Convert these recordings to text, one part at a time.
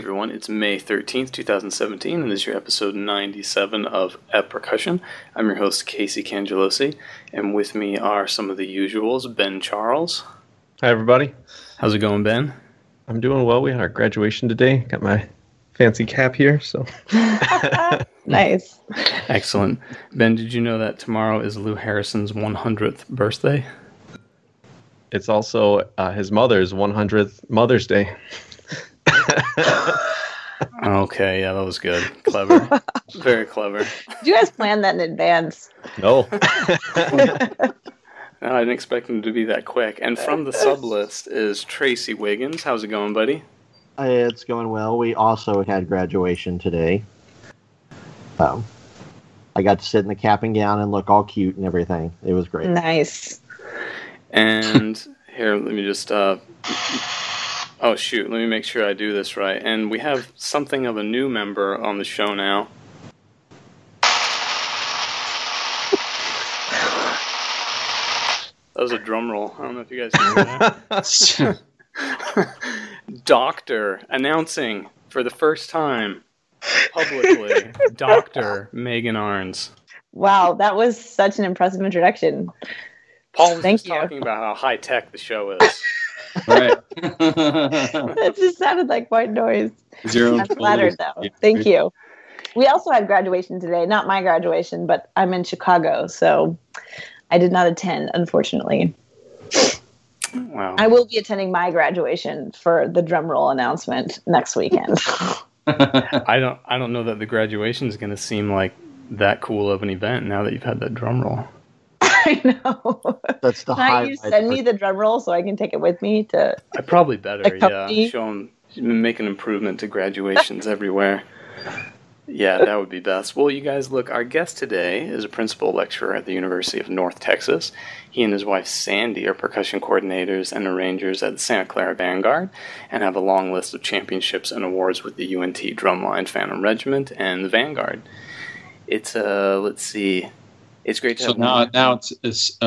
everyone, it's May 13th, 2017, and this is your episode 97 of At Percussion. I'm your host, Casey Cangelosi, and with me are some of the usuals, Ben Charles. Hi, everybody. How's it going, Ben? I'm doing well. We had our graduation today. Got my fancy cap here, so. Nice. Excellent. Ben, did you know that tomorrow is Lou Harrison's 100th birthday? It's also his mother's 100th Mother's Day. Okay, yeah, that was good. Clever. Very clever. Did you guys plan that in advance? No. No, I didn't expect him to be that quick. And from the sub list is Tracy Wiggins. How's it going, buddy? It's going well. We also had graduation today. I got to sit in the cap and gown and look all cute and everything. It was great. Nice. And here, let me just... oh, shoot. Let me make sure I do this right. And we have something of a new member on the show now. That was a drum roll. I don't know if you guys knew that. Doctor announcing for the first time publicly, Dr. Megan Arnes. Wow, that was such an impressive introduction. Paul was talking about how high-tech the show is. Right. That just sounded like white noise. I'm flattered, though. Thank you. We also had graduation today. Not my graduation, but I'm in Chicago, so I did not attend, unfortunately. Wow. I will be attending my graduation for the drum roll announcement next weekend. I don't know that the graduation is going to seem like that cool of an event now that you've had that drum roll. I know. That's the highlight. Can you send me the drum roll so I can take it with me to? I probably better. Yeah, show them, make an improvement to graduations everywhere. Yeah, that would be best. Well, you guys, look, our guest today is a principal lecturer at the University of North Texas. He and his wife, Sandy, are percussion coordinators and arrangers at the Santa Clara Vanguard and have a long list of championships and awards with the UNT Drumline, Phantom Regiment, and the Vanguard. It's, let's see, it's great to have... So now it's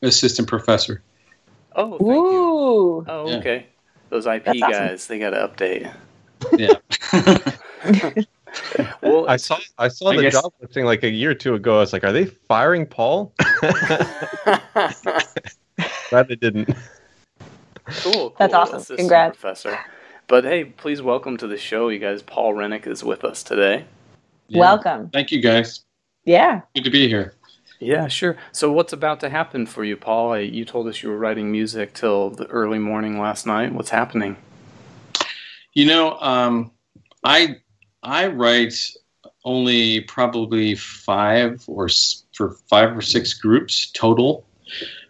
assistant professor. Oh, thank you. Oh, yeah. Okay. Those IP That's guys, awesome. They got to update. Yeah. Well, I saw the job listing like a year or two ago. I was like, are they firing Paul? Glad they didn't. Cool. That's awesome. Assistant Congrats. Professor. But hey, please welcome to the show, you guys. Paul Rennick is with us today. Yeah. Welcome. Thank you, guys. Yeah. Good to be here. Yeah, sure. So what's about to happen for you, Paul? You told us you were writing music till the early morning last night. What's happening? You know, I write only probably for five or six groups total,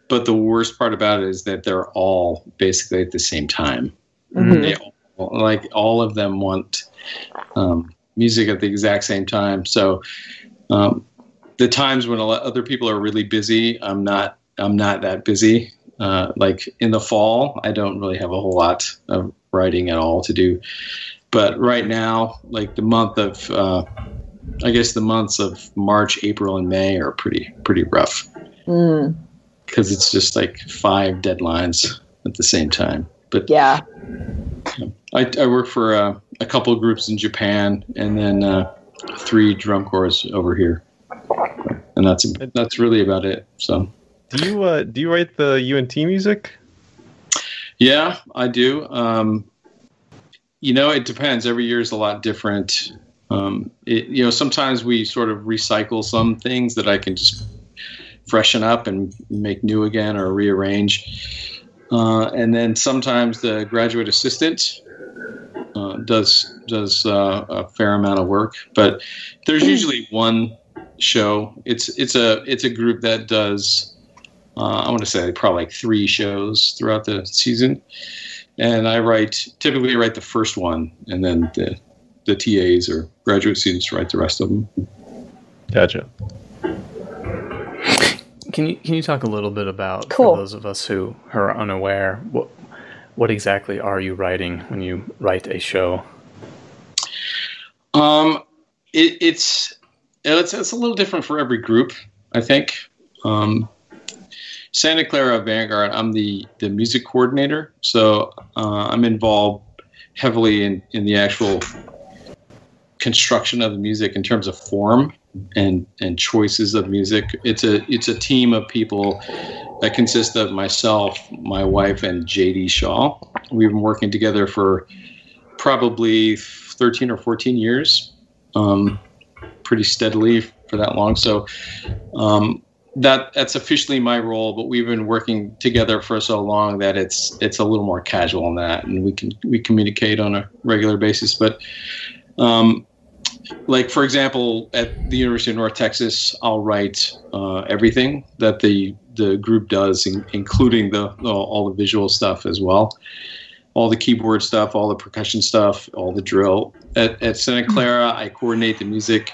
but the worst part about it is that they're all basically at the same time. Mm-hmm. All of them want music at the exact same time. So the times when other people are really busy, I'm not that busy. Like in the fall, I don't really have a whole lot of writing at all to do. But right now, like the months of March, April, and May are pretty rough. Mm. Because it's just like 5 deadlines at the same time. But yeah, I work for a couple of groups in Japan, and then 3 drum corps over here, and that's really about it. So, do you write the UNT music? Yeah, I do. You know, it depends. Every year is a lot different. Sometimes we sort of recycle some things that I can just freshen up and make new again or rearrange. And then sometimes the graduate assistant does a fair amount of work. But there's usually one show. It's a group that does, I want to say, probably like 3 shows throughout the season. And I typically write the first one, and then the TAs or graduate students write the rest of them. Gotcha. Can you talk a little bit about, for those of us who are unaware, what exactly are you writing when you write a show? It's a little different for every group, I think. Santa Clara Vanguard, I'm the music coordinator, so I'm involved heavily in the actual construction of the music in terms of form and choices of music. It's a team of people that consists of myself, my wife, and JD Shaw. We've been working together for probably 13 or 14 years, pretty steadily for that long. So that's officially my role, but we've been working together for so long that it's a little more casual on that, and we communicate on a regular basis. But like, for example, at the University of North Texas, I'll write everything that the group does, including all the visual stuff as well. All the keyboard stuff, all the percussion stuff, all the drill. At Santa Clara, I coordinate the music.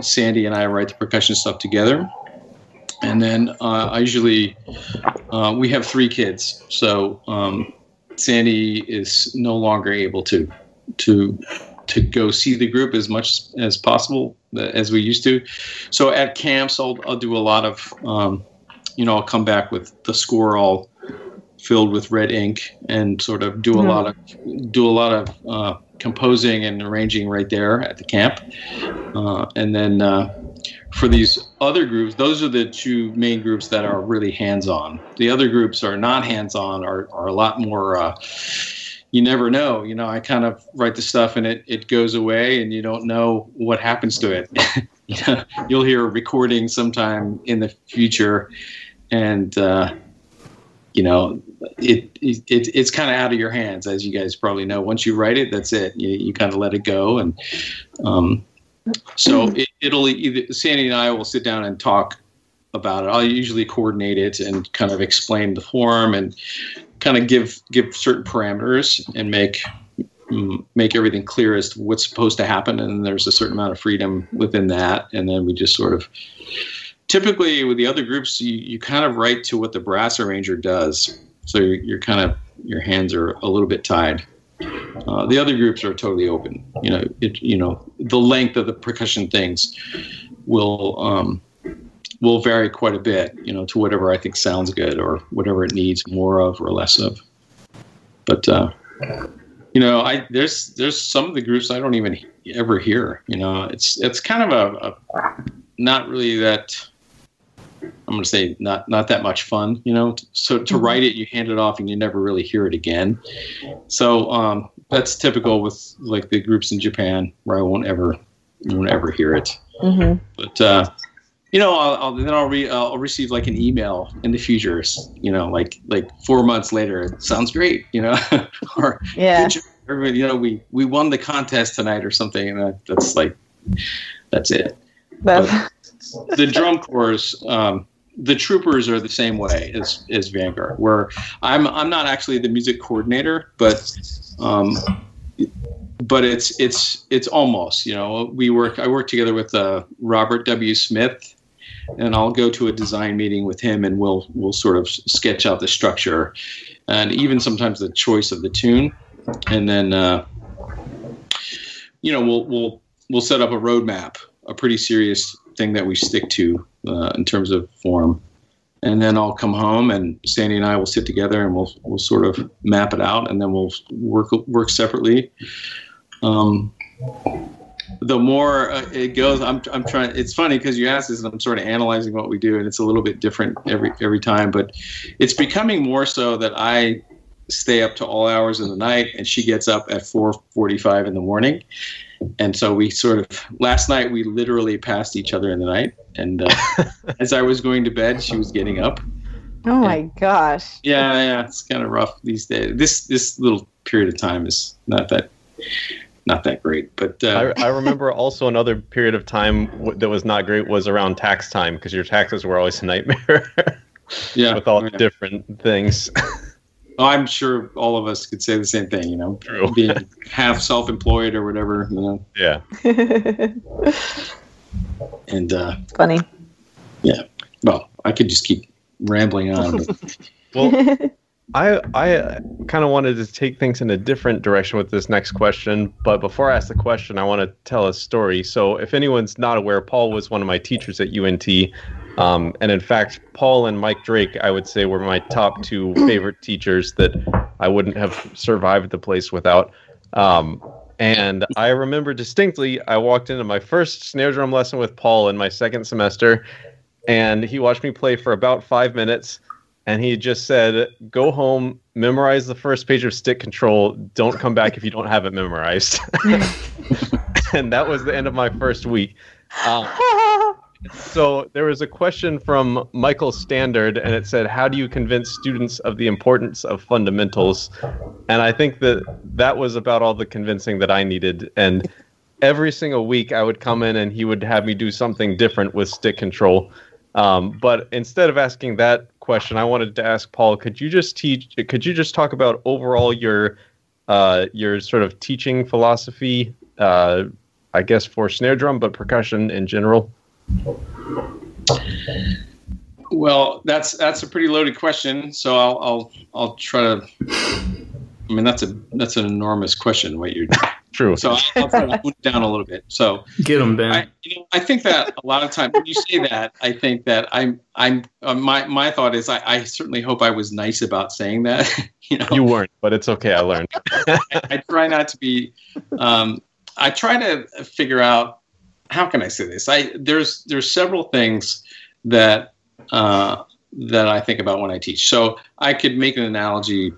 Sandy and I write the percussion stuff together. And then I usually, we have three kids. So Sandy is no longer able to go see the group as much as possible as we used to. So at camps, I'll do a lot of, I'll come back with the score all filled with red ink and sort of do a lot of composing and arranging right there at the camp. And then for these other groups, those are the two main groups that are really hands-on. The other groups are not hands-on, are a lot more, you never know. I kind of write the stuff and it goes away and you don't know what happens to it. You'll hear a recording sometime in the future, and it's kind of out of your hands, as you guys probably know. Once you write it, that's it. You kind of let it go. And so it'll either Sandy and I will sit down and talk about it. I'll usually coordinate it and kind of explain the form and kind of give certain parameters and make everything clear as to what's supposed to happen. And there's a certain amount of freedom within that. And then we just sort of, typically with the other groups, you kind of write to what the brass arranger does. So you're kind of, your hands are a little bit tied. The other groups are totally open. The length of the percussion things will vary quite a bit, to whatever I think sounds good or whatever it needs more of or less of. But, there's some of the groups I don't even ever hear. It's kind of a not really that, I'm going to say not that much fun, so to write it, you hand it off and you never really hear it again. So that's typical with like the groups in Japan where I won't ever hear it. Mm-hmm. But, I'll receive like an email in the future, like 4 months later, it sounds great, or yeah, we won the contest tonight or something. And that's it. But the drum corps, the troopers are the same way as Vanguard, where I'm not actually the music coordinator, but it's almost, I work together with Robert W. Smith, and I'll go to a design meeting with him and we'll sort of sketch out the structure and even sometimes the choice of the tune. And then, we'll set up a roadmap, a pretty serious thing that we stick to in terms of form. And then I'll come home and Sandy and I will sit together and we'll sort of map it out, and then we'll work separately. The more it goes, I'm trying, it's funny because you asked this and I'm sort of analyzing what we do, and it's a little bit different every time, but it's becoming more so that I stay up to all hours of the night and she gets up at 4:45 in the morning. And so we sort of, last night we literally passed each other in the night, and as I was going to bed, she was getting up. Oh my gosh. Yeah. It's kind of rough these days. This little period of time is not that great, but I remember also another period of time that was not great was around tax time, because your taxes were always a nightmare. Yeah. With all the different things. I'm sure all of us could say the same thing, True. Being half self-employed or whatever, Yeah. And funny. Yeah. Well, I could just keep rambling on. But... Well, I kind of wanted to take things in a different direction with this next question, but before I ask the question, I want to tell a story. So if anyone's not aware, Paul was one of my teachers at UNT. And in fact, Paul and Mike Drake, I would say, were my top two favorite teachers that I wouldn't have survived the place without. And I remember distinctly, I walked into my first snare drum lesson with Paul in my second semester, and he watched me play for about 5 minutes. And he just said, go home, memorize the first page of Stick Control. Don't come back if you don't have it memorized. And that was the end of my first week. So there was a question from Michael Standard, and it said, how do you convince students of the importance of fundamentals? And I think that that was about all the convincing that I needed. And every single week I would come in and he would have me do something different with Stick Control. But instead of asking that question, I wanted to ask Paul, could you just talk about overall your sort of teaching philosophy, I guess for snare drum, but percussion in general? Well, that's a pretty loaded question. So I'll try to, I mean, that's an enormous question, what you're doing. True. So I'll try to put it down a little bit. So get them, Ben. I think that a lot of times when you say that, I think that my thought is I certainly hope I was nice about saying that. You weren't, but it's okay. I learned. I try not to be. I try to figure out, how can I say this? There's several things that that I think about when I teach. So I could make an analogy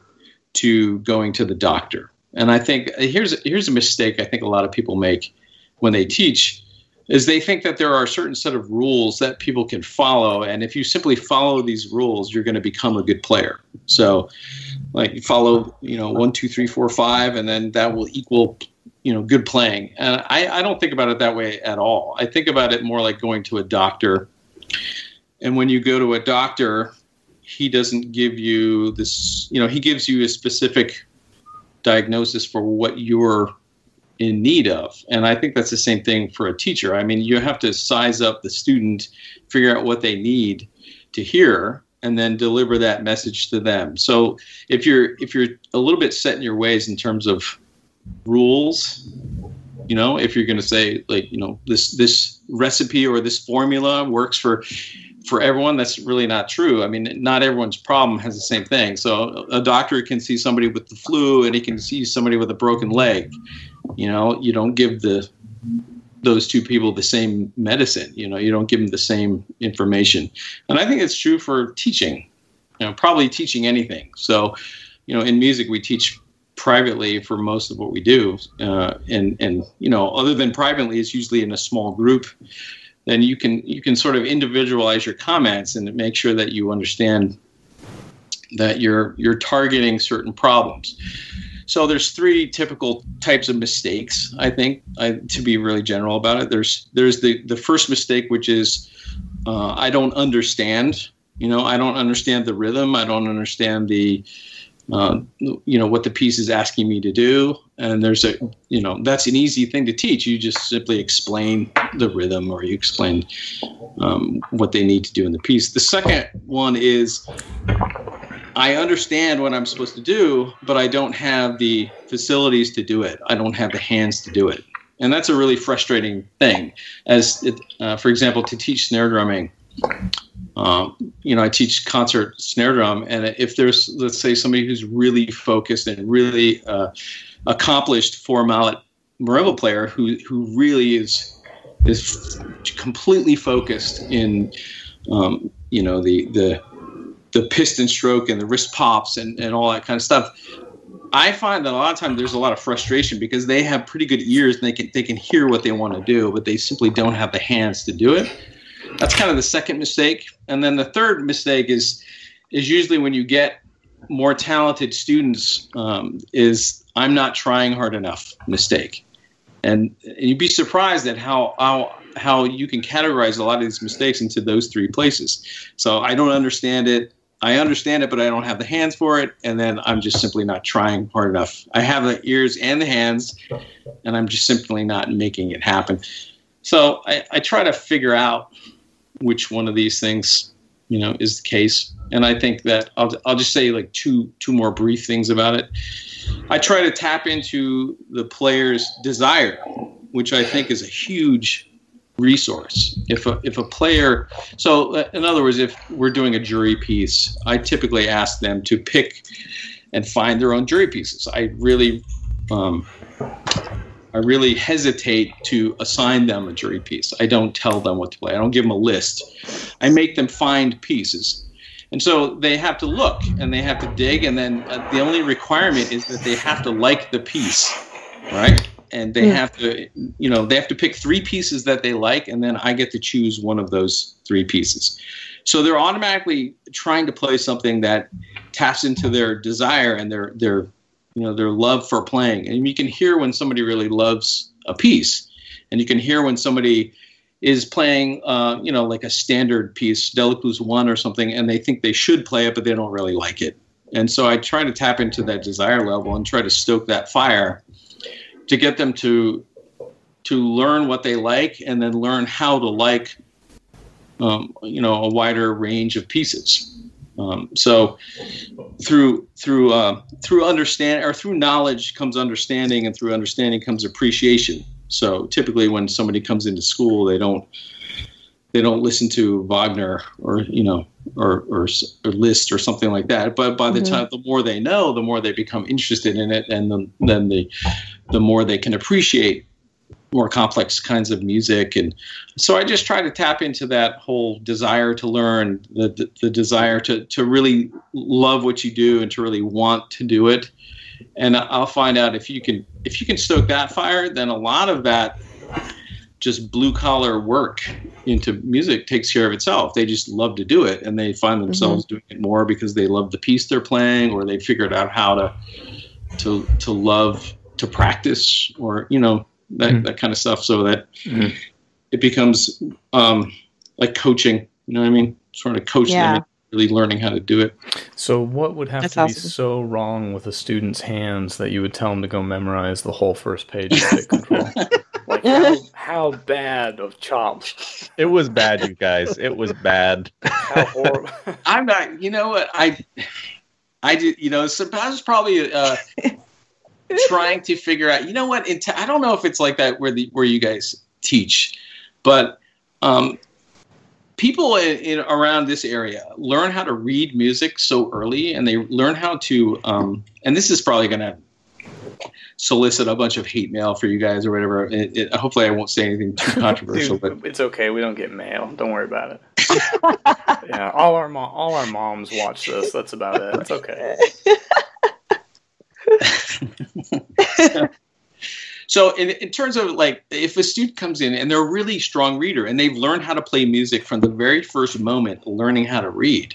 to going to the doctor. And I think here's a mistake I think a lot of people make when they teach, is they think that there are a certain set of rules that people can follow. And if you simply follow these rules, you're going to become a good player. So like you follow, 1, 2, 3, 4, 5, and then that will equal, good playing. And I don't think about it that way at all. I think about it more like going to a doctor. And when you go to a doctor, he doesn't give you this, he gives you a specific diagnosis for what you're in need of. And I think that's the same thing for a teacher. I mean, you have to size up the student, figure out what they need to hear, and then deliver that message to them. So if you're a little bit set in your ways in terms of rules, if you're going to say like, this recipe or this formula works for everyone, that's really not true. I mean, not everyone's problem has the same thing. So a doctor can see somebody with the flu and he can see somebody with a broken leg. You don't give those two people the same medicine. You don't give them the same information. And I think it's true for teaching, probably teaching anything. So, in music, we teach privately for most of what we do. And other than privately, it's usually in a small group. Then you can sort of individualize your comments and make sure that you understand that you're targeting certain problems. So there's three typical types of mistakes, I think, to be really general about it. There's the first mistake, which is I don't understand. I don't understand the rhythm. I don't understand the what the piece is asking me to do. And that's an easy thing to teach. You just simply explain the rhythm, or you explain what they need to do in the piece. The second one is I understand what I'm supposed to do, but I don't have the facilities to do it. I don't have the hands to do it. And that's a really frustrating thing. For example, to teach snare drumming, I teach concert snare drum, and if there's, let's say, somebody who's really focused and really accomplished four mallet marimba player who really is completely focused in the piston stroke and the wrist pops and all that kind of stuff, I find that a lot of times there's a lot of frustration because they have pretty good ears and they can hear what they want to do, but they simply don't have the hands to do it. That's kind of the second mistake. And then the third mistake is usually when you get more talented students, is I'm not trying hard enough mistake. And you'd be surprised at how you can categorize a lot of these mistakes into those three places. So I don't understand it. I understand it, but I don't have the hands for it. And then I'm just simply not trying hard enough. I have the ears and the hands, and I'm just simply not making it happen. So I try to figure out which one of these things you know, is the case. And I think that I'll just say like two more brief things about it. I try to tap into the player's desire, which I think is a huge resource. If a player, so in other words, if we're doing a jury piece, I typically ask them to pick and find their own jury pieces. I really hesitate to assign them a jury piece. I don't tell them what to play. I don't give them a list. I make them find pieces. And so they have to look and they have to dig, and then the only requirement is that they have to like the piece, right? And they have to, you know, they have to pick three pieces that they like, and then I get to choose one of those three pieces. So they're automatically trying to play something that taps into their desire and their you know, their love for playing. And you can hear when somebody really loves a piece, and you can hear when somebody is playing, you know, like a standard piece, Delicose 1 or something, and they think they should play it, but they don't really like it. And so I try to tap into that desire level and try to stoke that fire to get them to learn what they like, and then learn how to like, you know, a wider range of pieces. So through understand, or through knowledge comes understanding, and through understanding comes appreciation. So typically when somebody comes into school, they don't listen to Wagner or, you know, or Liszt or something like that. But by the time, the more they know, the more they become interested in it. And then the more they can appreciate more complex kinds of music. And so I just try to tap into that whole desire to learn, the desire to really love what you do and to really want to do it. And I'll find out if you can stoke that fire, then a lot of that just blue collar work into music takes care of itself. They just love to do it, and they find themselves doing it more because they love the piece they're playing, or they figured out how to love to practice, or, you know, that kind of stuff. So that it becomes like coaching, you know what I mean? Sort of coach them into really learning how to do it. So what would have be so wrong with a student's hands that you would tell them to go memorize the whole first page of Stick Control? Like, how bad of chops? It was bad, you guys. It was bad. How horrible. I'm not, you know what? I did, you know, so I was probably trying to figure out, you know what? I don't know if it's like that where you guys teach, but people around this area learn how to read music so early, and they learn how to, and this is probably going to solicit a bunch of hate mail for you guys or whatever. Hopefully I won't say anything too controversial. Dude, but it's okay. We don't get mail. Don't worry about it. Yeah, all our moms watch this. That's about it. It's okay. So in terms of, like, if a student comes in and they're a really strong reader and they've learned how to play music from the very first moment, learning how to read,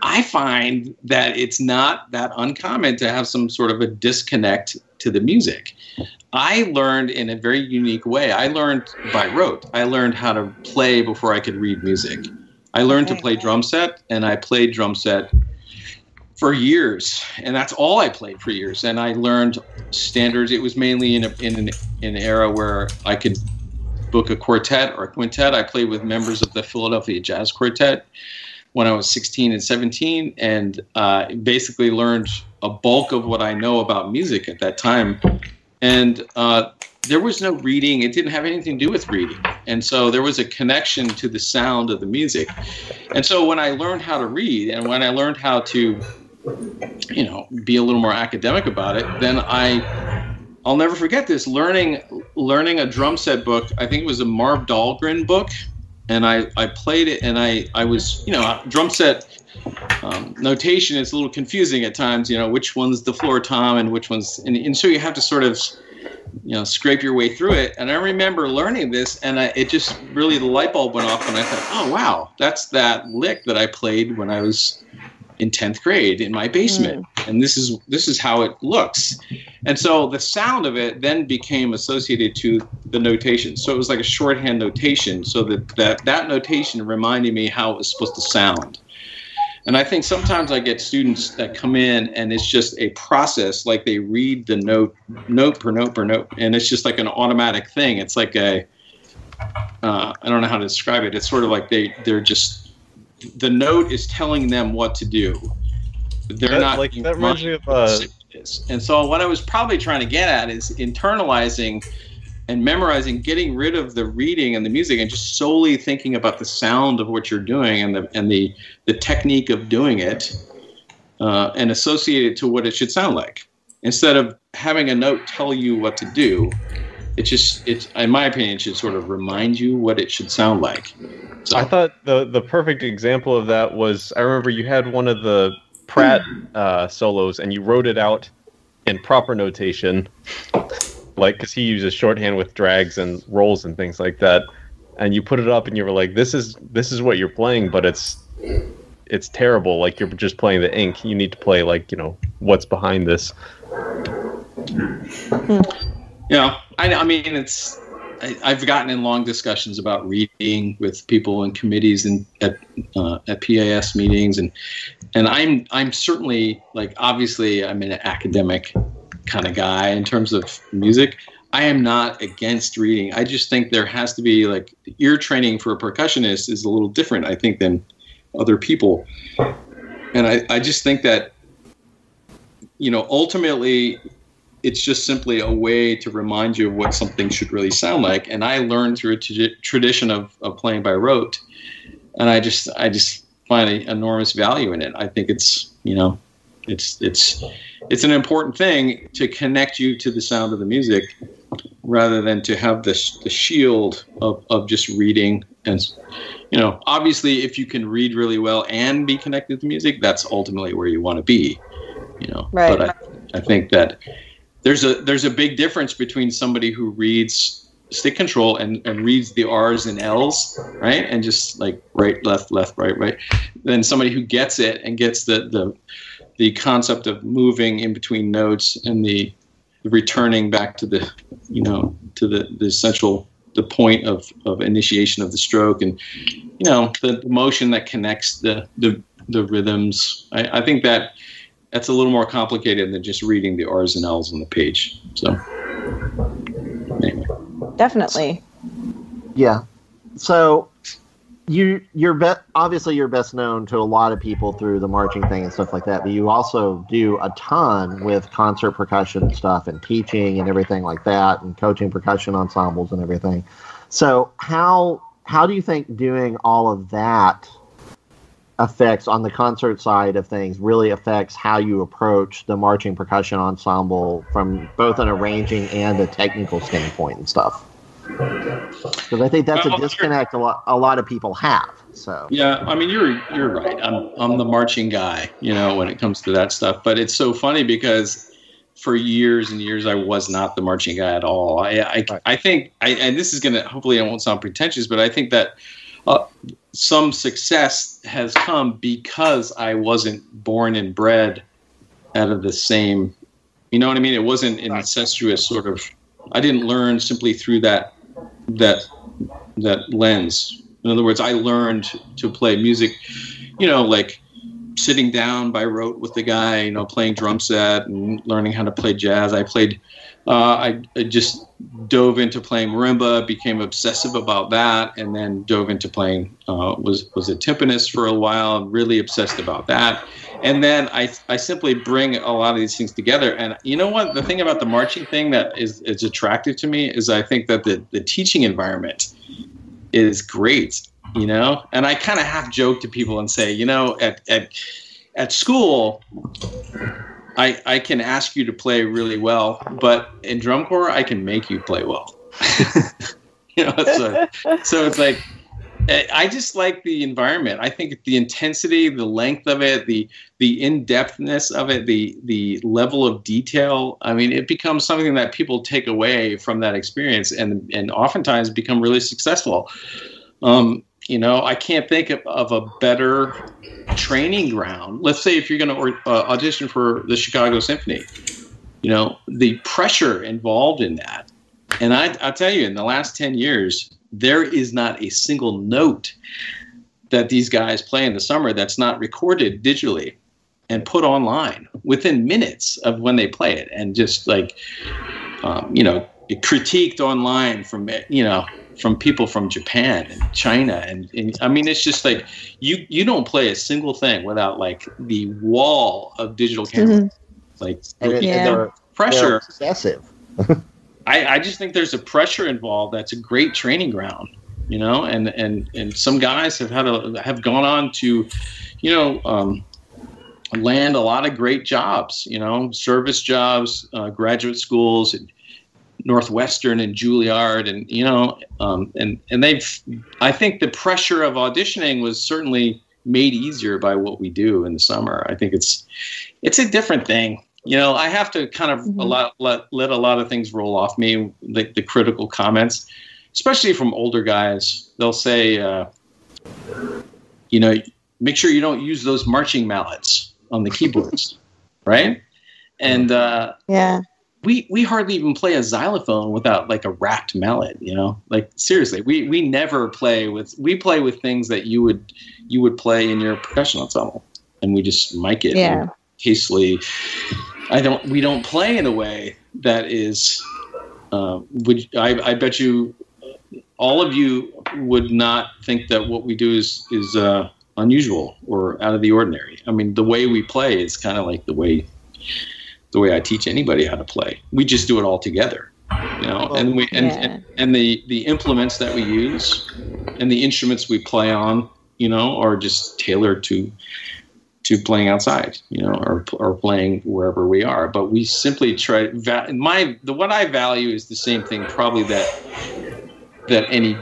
I find that it's not that uncommon to have some sort of a disconnect to the music. I learned in a very unique way. I learned by rote. I learned how to play before I could read music. I learned to play drum set, and I played drum set for years, and that's all I played for years. And I learned standards. It was mainly in an era where I could book a quartet or a quintet. I played with members of the Philadelphia Jazz Quartet when I was 16 and 17, and basically learned a bulk of what I know about music at that time. And there was no reading. It didn't have anything to do with reading. And so there was a connection to the sound of the music. And so when I learned how to read, and when I learned how to, you know, be a little more academic about it, then I'll never forget this. Learning a drum set book, I think it was a Marv Dahlgren book, and I played it, and I was, you know, drum set notation is a little confusing at times, you know, which one's the floor tom and which one's, and so you have to sort of, you know, scrape your way through it. And I remember learning this, and it just really, the light bulb went off, and I thought, oh wow, that's that lick that I played when I was in 10th grade in my basement, and this is how it looks. And so the sound of it then became associated to the notation. So it was like a shorthand notation, so that notation reminded me how it was supposed to sound. And I think sometimes I get students that come in, and it's just a process, like they read the note per note, and it's just like an automatic thing. It's like a I don't know how to describe it. It's sort of like they're just the note is telling them what to do. They're not like that reminds me of and so what I was probably trying to get at is internalizing and memorizing, getting rid of the reading and the music and just solely thinking about the sound of what you're doing and the technique of doing it, and associate it to what it should sound like. Instead of having a note tell you what to do, it's in my opinion, it should sort of remind you what it should sound like. So. I thought the perfect example of that was, I remember you had one of the Pratt solos and you wrote it out in proper notation, like, because he uses shorthand with drags and rolls and things like that, and you put it up and you were like, this is what you're playing, but it's terrible, like you're just playing the ink, you need to play, like, you know, what's behind this. Yeah, I mean, it's I've gotten in long discussions about reading with people in committees and at PAS meetings, and I'm certainly, like, obviously I'm an academic kind of guy in terms of music. I am not against reading. I just think there has to be, like, ear training for a percussionist is a little different, I think, than other people. And I just think that, you know, ultimately it's just simply a way to remind you of what something should really sound like. And I learned through a tradition of playing by rote, and I just find an enormous value in it. I think it's, you know, it's an important thing to connect you to the sound of the music, rather than to have the shield of just reading. And, you know, obviously if you can read really well and be connected to music, that's ultimately where you want to be, you know. Right. But I think that there's a big difference between somebody who reads stick control and reads the R's and L's, right? And just like right, left, right, than somebody who gets it and gets the concept of moving in between notes and the returning back to the, you know, to the essential, the point of initiation of the stroke, and, you know, the motion that connects the rhythms. I think that that's a little more complicated than just reading the R's and L's on the page. So, anyway. Definitely. Yeah. So, you're best known to a lot of people through the marching thing and stuff like that, but you also do a ton with concert percussion stuff and teaching and everything like that, and coaching percussion ensembles and everything. So, how do you think doing all of that affects, on the concert side of things, really affects how you approach the marching percussion ensemble from both an arranging and a technical standpoint and stuff? Because I think that's a disconnect a lot of people have. So yeah, I mean, you're right. I'm the marching guy, you know, when it comes to that stuff. But it's so funny because for years and years I was not the marching guy at all. I think and this is gonna, hopefully I won't sound pretentious, but I think that some success has come because I wasn't born and bred out of the same, you know what I mean? It wasn't an incestuous sort of, I didn't learn simply through that lens. In other words, I learned to play music, you know, like sitting down by rote with the guy, you know, playing drum set and learning how to play jazz. I just dove into playing marimba, became obsessive about that, and then dove into playing, was a timpanist for a while, really obsessed about that. And then I simply bring a lot of these things together. And you know what? The thing about the marching thing that is attractive to me is I think that the teaching environment is great, you know? And I kind of half joke to people and say, you know, at school, I can ask you to play really well, but in drum corps, I can make you play well. You know, so it's like, I just like the environment. I think the intensity, the length of it, the in-depthness of it, the level of detail. I mean, it becomes something that people take away from that experience and oftentimes become really successful. You know, I can't think of a better training ground. Let's say if you're going to audition for the Chicago Symphony, you know, the pressure involved in that. And I'll tell you, in the last 10 years, there is not a single note that these guys play in the summer that's not recorded digitally and put online within minutes of when they play it. And just like, you know, critiqued online from, you know, from people from Japan and China. And I mean, it's just like you don't play a single thing without like the wall of digital cameras. Mm-hmm. Like the pressure. Excessive. I just think there's a pressure involved. That's a great training ground, you know, and some guys have gone on to, you know, land a lot of great jobs, you know, service jobs, graduate schools, and Northwestern and Juilliard, and you know, and they've. I think the pressure of auditioning was certainly made easier by what we do in the summer. I think it's a different thing. You know, I have to kind of let a lot of things roll off me, like the critical comments, especially from older guys. They'll say, you know, make sure you don't use those marching mallets on the keyboards, right? And yeah. We hardly even play a xylophone without like a wrapped mallet, you know, like seriously, we never play with, we play with things that you would play in your percussion ensemble, and we just mic it. Yeah. Hastily. We don't play in a way that is, I bet you all of you would not think that what we do is unusual or out of the ordinary. I mean, the way we play is kind of like the way I teach anybody how to play. We just do it all together, you know. And the implements that we use and the instruments we play on, you know, are just tailored to playing outside, you know, or playing wherever we are. But we simply try. What I value is the same thing probably that any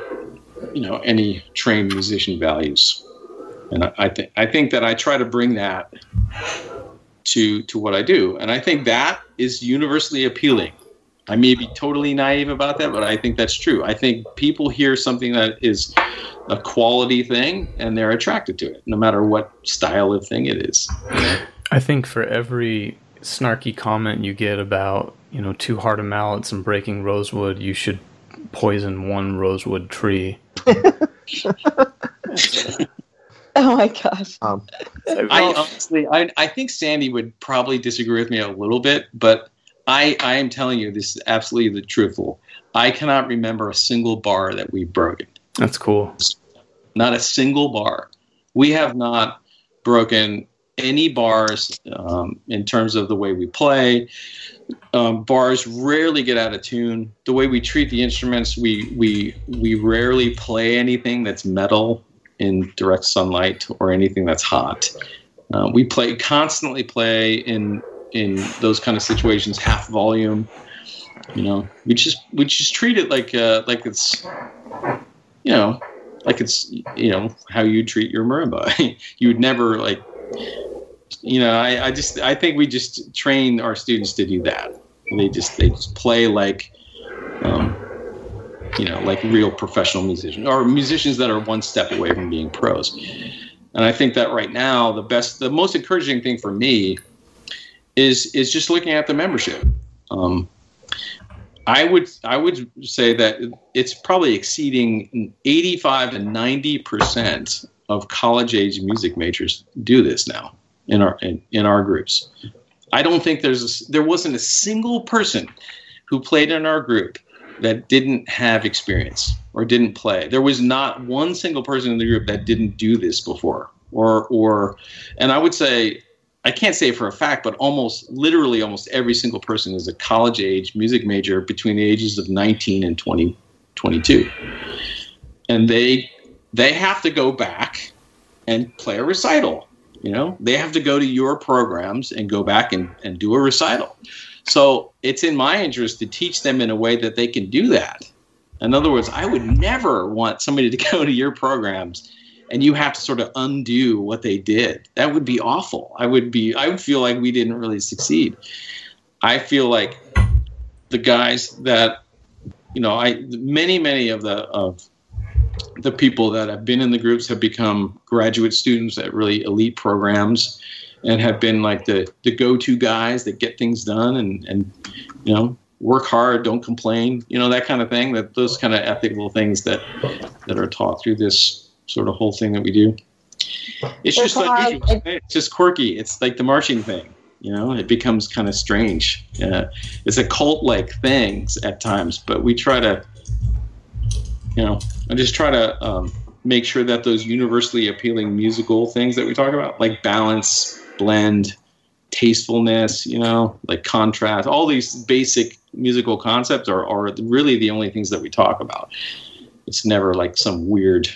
trained musician values, and I think that I try to bring that to what I do. And I think that is universally appealing. I may be totally naive about that, but I think that's true. I think people hear something that is a quality thing and they're attracted to it, no matter what style of thing it is. I think for every snarky comment you get about, you know, too hard of mallets and breaking rosewood, you should poison one rosewood tree. Oh my gosh! I honestly, I think Sandy would probably disagree with me a little bit, but I am telling you, this is absolutely the truthful. I cannot remember a single bar that we've broken. That's cool. Not a single bar. We have not broken any bars in terms of the way we play. Bars rarely get out of tune. The way we treat the instruments, we rarely play anything that's metal in direct sunlight or anything that's hot. We constantly play in those kind of situations, half volume. You know, we just treat it like it's, you know, like it's, you know, how you treat your marimba. You would never like, you know, I think we just train our students to do that. And they just play like, you know, like real professional musicians or musicians that are one step away from being pros. And I think that right now the most encouraging thing for me is just looking at the membership. I would say that it's probably exceeding 85% to 90% of college age music majors do this now in our groups. I don't think there wasn't a single person who played in our group that didn't have experience or didn't play. There was not one single person in the group that didn't do this before, and I would say, I can't say for a fact, but almost every single person is a college age music major between the ages of 19 and 22. And they have to go back and play a recital, you know, they have to go to your programs and go back and do a recital. So it's in my interest to teach them in a way that they can do that. In other words, I would never want somebody to go to your programs and you have to sort of undo what they did. That would be awful. I would feel like we didn't really succeed. I feel like the guys that, you know, many of the people that have been in the groups have become graduate students at really elite programs, and have been like the go-to guys that get things done and, you know, work hard, don't complain, you know, that kind of thing, that those kind of ethical things that are taught through this sort of whole thing that we do. It's just quirky. It's like the marching thing. You know, it becomes kind of strange. It's a cult-like thing at times, but we try to, you know, I just try to make sure that those universally appealing musical things that we talk about, like balance, blend, tastefulness, you know, like contrast, all these basic musical concepts are really the only things that we talk about. It's never like some weird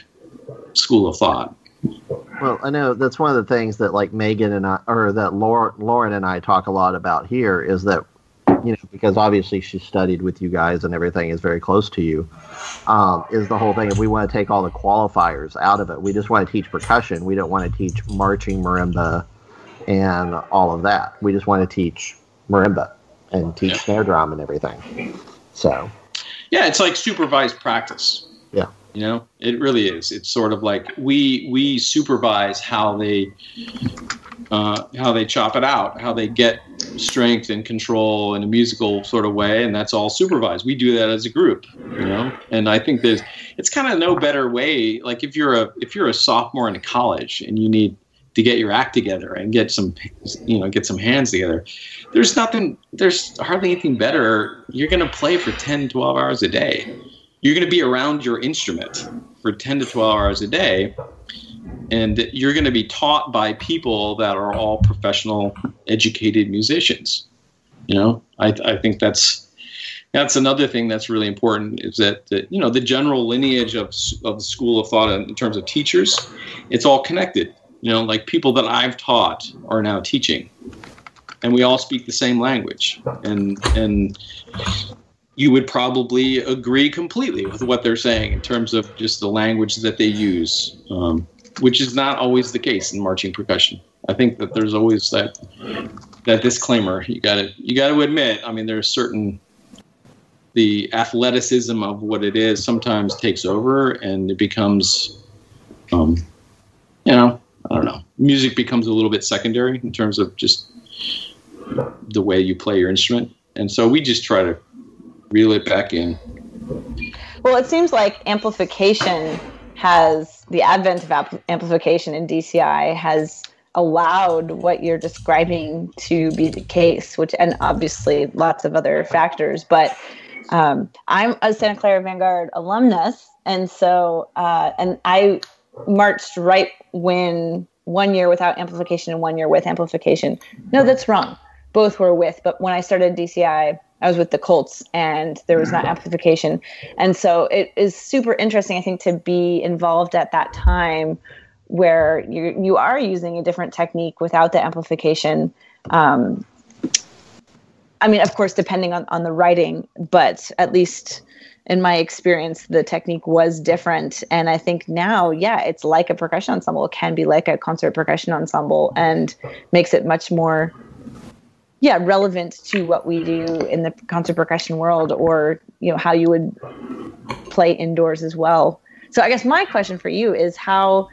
school of thought. Well, I know that's one of the things that like Megan and I, or that Lauren and I talk a lot about here is that, you know, because obviously she studied with you guys and everything is very close to you, is the whole thing if we want to take all the qualifiers out of it. We just want to teach percussion. We don't want to teach marching marimba and all of that. We just want to teach marimba and teach snare drum and everything. So, yeah, it's like supervised practice. Yeah. You know, it really is. It's sort of like we supervise how they chop it out, how they get strength and control in a musical sort of way, and that's all supervised. We do that as a group, you know. And I think there's it's kind of no better way. Like if you're a sophomore in college and you need to get your act together and get some hands together, there's hardly anything better. You're going to play for 10, 12 hours a day. You're going to be around your instrument for 10 to 12 hours a day, and you're going to be taught by people that are all professional, educated musicians. You know, I think that's another thing that's really important is that you know, the general lineage of the school of thought in terms of teachers, it's all connected. You know, like people that I've taught are now teaching, and we all speak the same language, and you would probably agree completely with what they're saying in terms of just the language that they use, which is not always the case in marching percussion. I think that there's always that disclaimer. You got to admit. I mean, there's certain the athleticism of what it is sometimes takes over, and it becomes, you know, I don't know. Music becomes a little bit secondary in terms of just the way you play your instrument, and so we just try to reel it back in. Well, it seems like amplification the advent of amplification in DCI has allowed what you're describing to be the case, which, and obviously lots of other factors, but I'm a Santa Clara Vanguard alumnus, and so and I marched right when 1 year without amplification and 1 year with amplification. No, that's wrong. Both were with, but when I started DCI, I was with the Colts, and there was not amplification. And so it is super interesting, I think, to be involved at that time where you are using a different technique without the amplification. I mean, of course, depending on the writing, but at least in my experience, the technique was different. And I think now, yeah, it's like a percussion ensemble. It can be like a concert percussion ensemble and makes it much more relevant to what we do in the concert percussion world, or, you know, how you would play indoors as well. So I guess my question for you is how,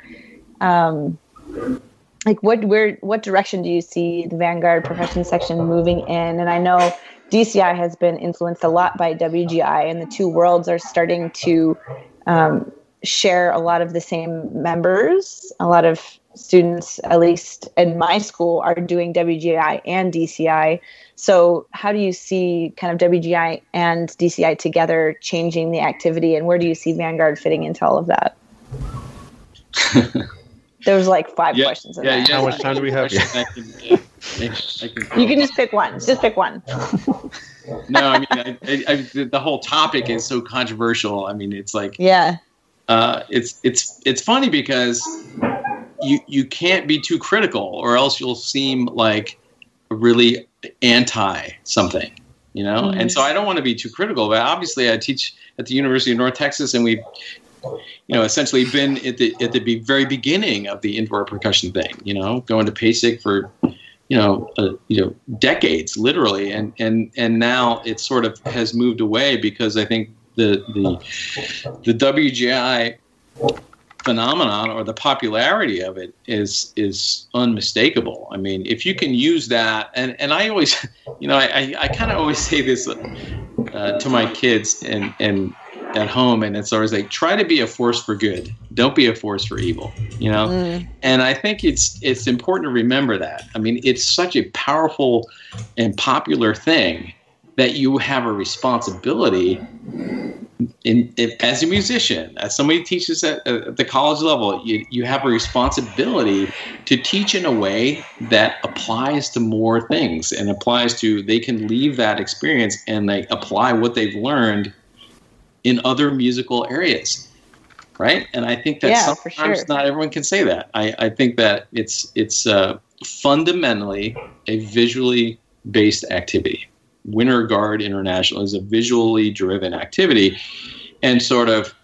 what direction do you see the Vanguard percussion section moving in? And I know DCI has been influenced a lot by WGI, and the two worlds are starting to share a lot of the same members, a lot of students, at least in my school, are doing WGI and DCI. So how do you see kind of WGI and DCI together changing the activity, and where do you see Vanguard fitting into all of that? There was like five questions. Yeah. How much time do we have? You can just pick one. Just pick one. No, I mean, I, the whole topic is so controversial. I mean, it's like, it's funny because You can't be too critical, or else you'll seem like really anti something, you know? Mm-hmm. And so I don't want to be too critical, but obviously I teach at the University of North Texas, and we've, you know, essentially been at the very beginning of the indoor percussion thing, you know, going to PASIC for, decades, literally. And now it sort of has moved away because I think the WGI phenomenon, or the popularity of it, is unmistakable. I mean, if you can use that, and I always, you know, I kind of always say this to my kids, and at home, and it's always like, try to be a force for good. Don't be a force for evil, you know? Mm. And I think it's important to remember that. I mean, it's such a powerful and popular thing that you have a responsibility as a musician, as somebody who teaches at the college level, you have a responsibility to teach in a way that applies to more things and applies to, they can leave that experience and they apply what they've learned in other musical areas, right? And I think that sometimes not everyone can say that. I think that it's fundamentally a visually based activity. Winter Guard International is a visually driven activity, and sort of,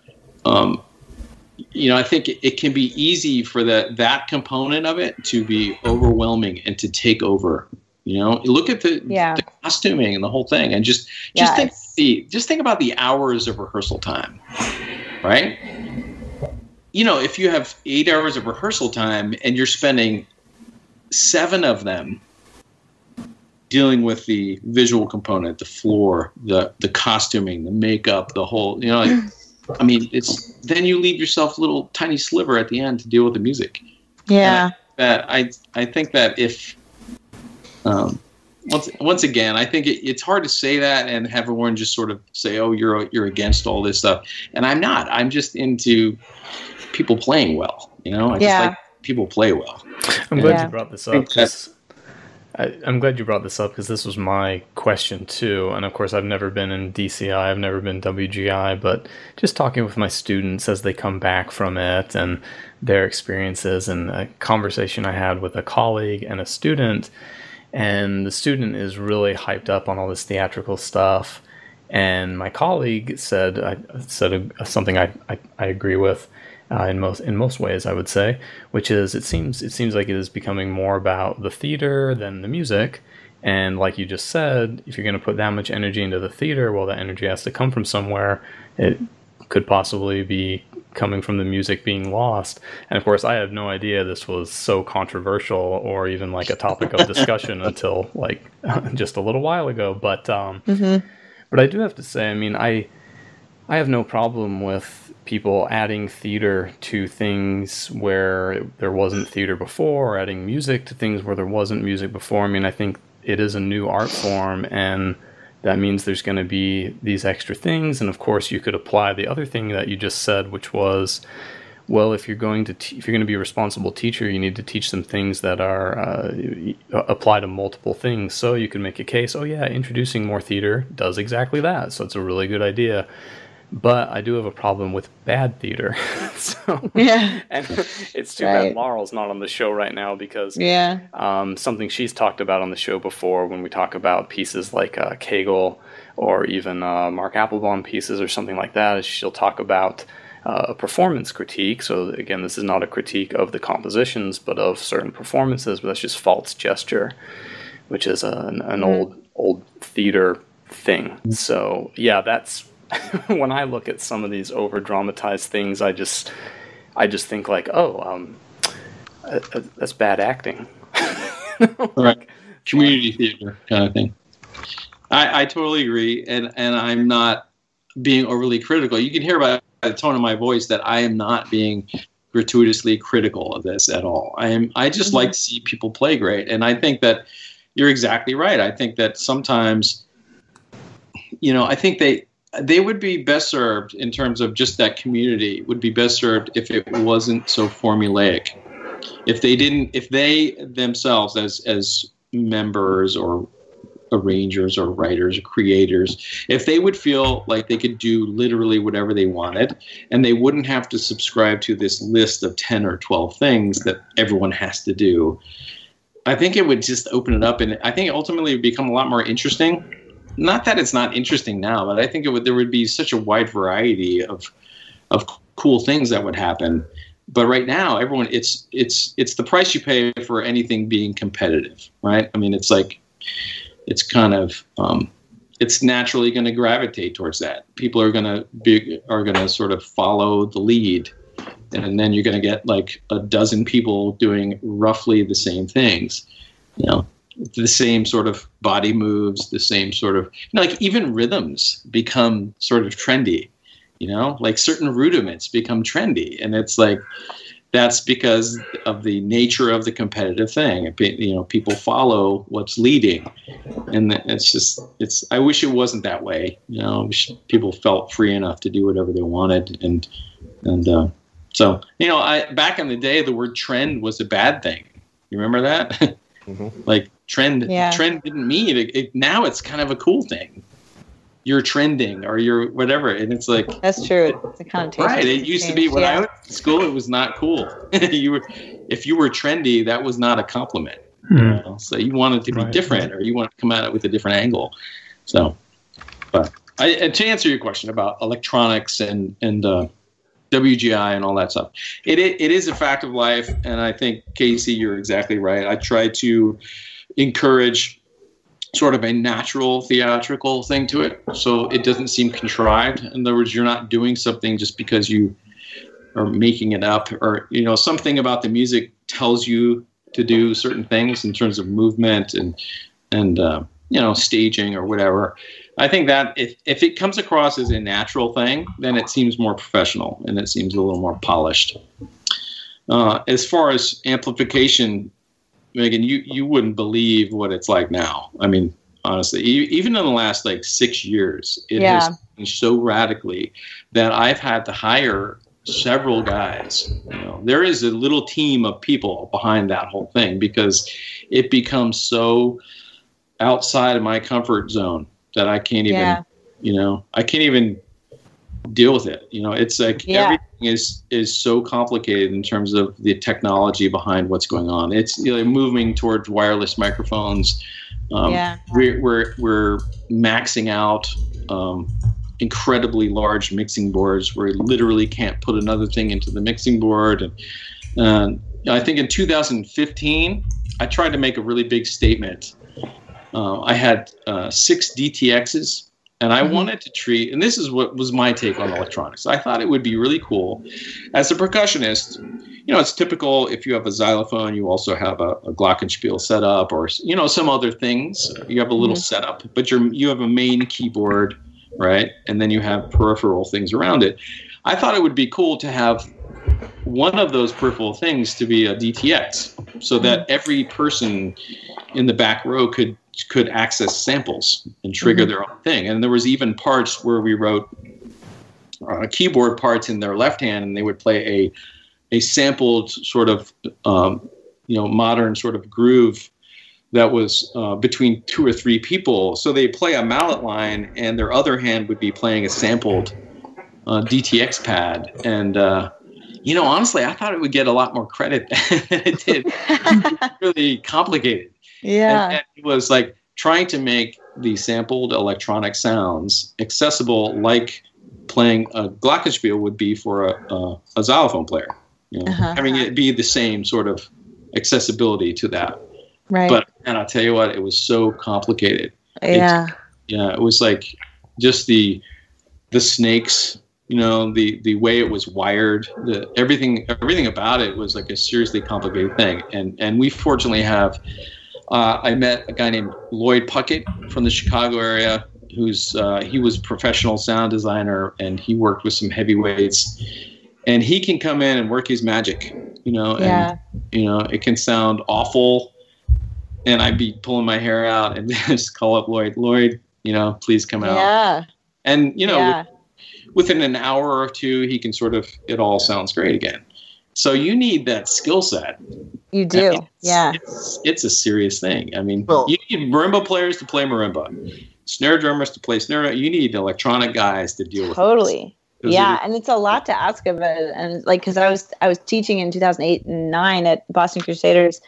I think it can be easy for that component of it to be overwhelming and to take over. You know, look at the costuming and the whole thing, and just think about the hours of rehearsal time, right? You know, if you have 8 hours of rehearsal time and you're spending 7 of them dealing with the visual component, the floor, the costuming, the makeup, the whole, you know, like, I mean, it's, then you leave yourself a little tiny sliver at the end to deal with the music. Yeah. I think that if, once again, I think it's hard to say that and have everyone just sort of say, oh, you're against all this stuff. And I'm not, I'm just into people playing well, you know, I just like people play well. I'm glad you brought this up because I'm glad you brought this up because this was my question too. And of course, I've never been in DCI. I've never been WGI, but just talking with my students as they come back from it and their experiences, and a conversation I had with a colleague and a student, and the student is really hyped up on all this theatrical stuff. And my colleague said something I agree with in most ways, I would say, which is it seems like it is becoming more about the theater than the music. And like you just said, if you're going to put that much energy into the theater, well, that energy has to come from somewhere. It could possibly be coming from the music being lost. And of course, I had no idea this was so controversial or even like a topic of discussion until like just a little while ago. But but I do have to say, I mean, I have no problem with people adding theater to things where there wasn't theater before, or adding music to things where there wasn't music before. I mean, I think it is a new art form, and that means there's going to be these extra things. And of course, you could apply the other thing that you just said, which was, well, if you're going to be a responsible teacher, you need to teach them things that are apply to multiple things. So you can make a case, oh yeah, introducing more theater does exactly that. So it's a really good idea. But I do have a problem with bad theater. And it's too bad Laurel's not on the show right now because something she's talked about on the show before when we talk about pieces like Kegel or even Mark Applebaum pieces or something like that, she'll talk about a performance critique. So again, this is not a critique of the compositions, but of certain performances. But that's just false gesture, which is an old theater thing. So yeah, that's when I look at some of these over dramatized things, I just think like, oh, that's bad acting. Right, community theater kind of thing. I totally agree, and I'm not being overly critical. You can hear by the tone of my voice that I am not being gratuitously critical of this at all. I just like to see people play great, and I think that you're exactly right. I think that sometimes, you know, I think they would be best served in terms of just that community would be best served if it wasn't so formulaic. If they themselves as members or arrangers or writers or creators, if they would feel like they could do literally whatever they wanted and they wouldn't have to subscribe to this list of 10 or 12 things that everyone has to do, I think it would just open it up. And I think ultimately it would become a lot more interesting. Not that it's not interesting now, but I think there would be such a wide variety of cool things that would happen. But right now, everyone, it's the price you pay for anything being competitive, right? I mean, it's like, it's kind of, it's naturally going to gravitate towards that. People are going to sort of follow the lead, and then you're going to get like a dozen people doing roughly the same things, you know. The same sort of body moves, the same sort of, you know, like even rhythms become sort of trendy. you know, like certain rudiments become trendy. And it's like, that's because of the nature of the competitive thing. You know, people follow what's leading. And it's just, it's, I wish it wasn't that way. You know, I wish people felt free enough to do whatever they wanted. So, you know, back in the day, the word trend was a bad thing. You remember that? Like trend, yeah. Trend didn't mean it. Now it's kind of a cool thing. You're trending or you're whatever. And it's like, that's true. It's a connotation. Right. It used to be when I went to school, it was not cool. If you were trendy, that was not a compliment. You know? So you wanted to be different or you wanted to come at it with a different angle. So, but to answer your question about electronics and WGI and all that stuff, it is a fact of life. And I think, Casey, you're exactly right. I try to encourage sort of a natural theatrical thing to it, so it doesn't seem contrived. In other words, you're not doing something just because you are making it up, or, you know, something about the music tells you to do certain things in terms of movement and you know, staging or whatever. I think that if it comes across as a natural thing, then it seems more professional and it seems a little more polished. As far as amplification, Megan, you wouldn't believe what it's like now. I mean, honestly, even in the last like 6 years, it has changed so radically that I've had to hire several guys. You know, there is a little team of people behind that whole thing because it becomes so outside of my comfort zone that I can't even, you know, I can't even deal with it. You know, it's like everything is so complicated in terms of the technology behind what's going on. It's, you know, moving towards wireless microphones. We're maxing out incredibly large mixing boards where we literally can't put another thing into the mixing board. And I think in 2015, I tried to make a really big statement. I had 6 DTXs, and I wanted to treat, and this is what was my take on electronics. I thought it would be really cool. As a percussionist, you know, it's typical if you have a xylophone, you also have a glockenspiel setup or, you know, some other things. You have a little setup, but you have a main keyboard, right? And then you have peripheral things around it. I thought it would be cool to have one of those peripheral things to be a DTX so that every person in the back row could access samples and trigger their own thing. And there was even parts where we wrote keyboard parts in their left hand, and they would play a sampled sort of, you know, modern sort of groove that was between 2 or 3 people. So they play a mallet line, and their other hand would be playing a sampled DTX pad. And, you know, honestly, I thought it would get a lot more credit than it did. It was really complicated. Yeah. And it was like trying to make the sampled electronic sounds accessible, like playing a glockenspiel would be for a xylophone player. You know, having it be the same sort of accessibility to that. Right. But, and I'll tell you what, it was so complicated. Yeah. It was like just the snakes, you know, the way it was wired, everything about it was like a seriously complicated thing. And we fortunately have. I met a guy named Lloyd Puckett from the Chicago area, who's he was a professional sound designer, and he worked with some heavyweights. And he can come in and work his magic, you know. Yeah. And you know, it can sound awful, and I'd be pulling my hair out and just call up Lloyd, you know, please come out. Yeah. And you know, within an hour or two, he can sort of it all sounds great again. So you need that skill set. You do, I mean, it's a serious thing. I mean, you need marimba players to play marimba, snare drummers to play snare. You need electronic guys to deal with totally. This. Yeah, and it's a lot to ask of it. And like, because I was teaching in 2008 and 2009 at Boston Crusaders,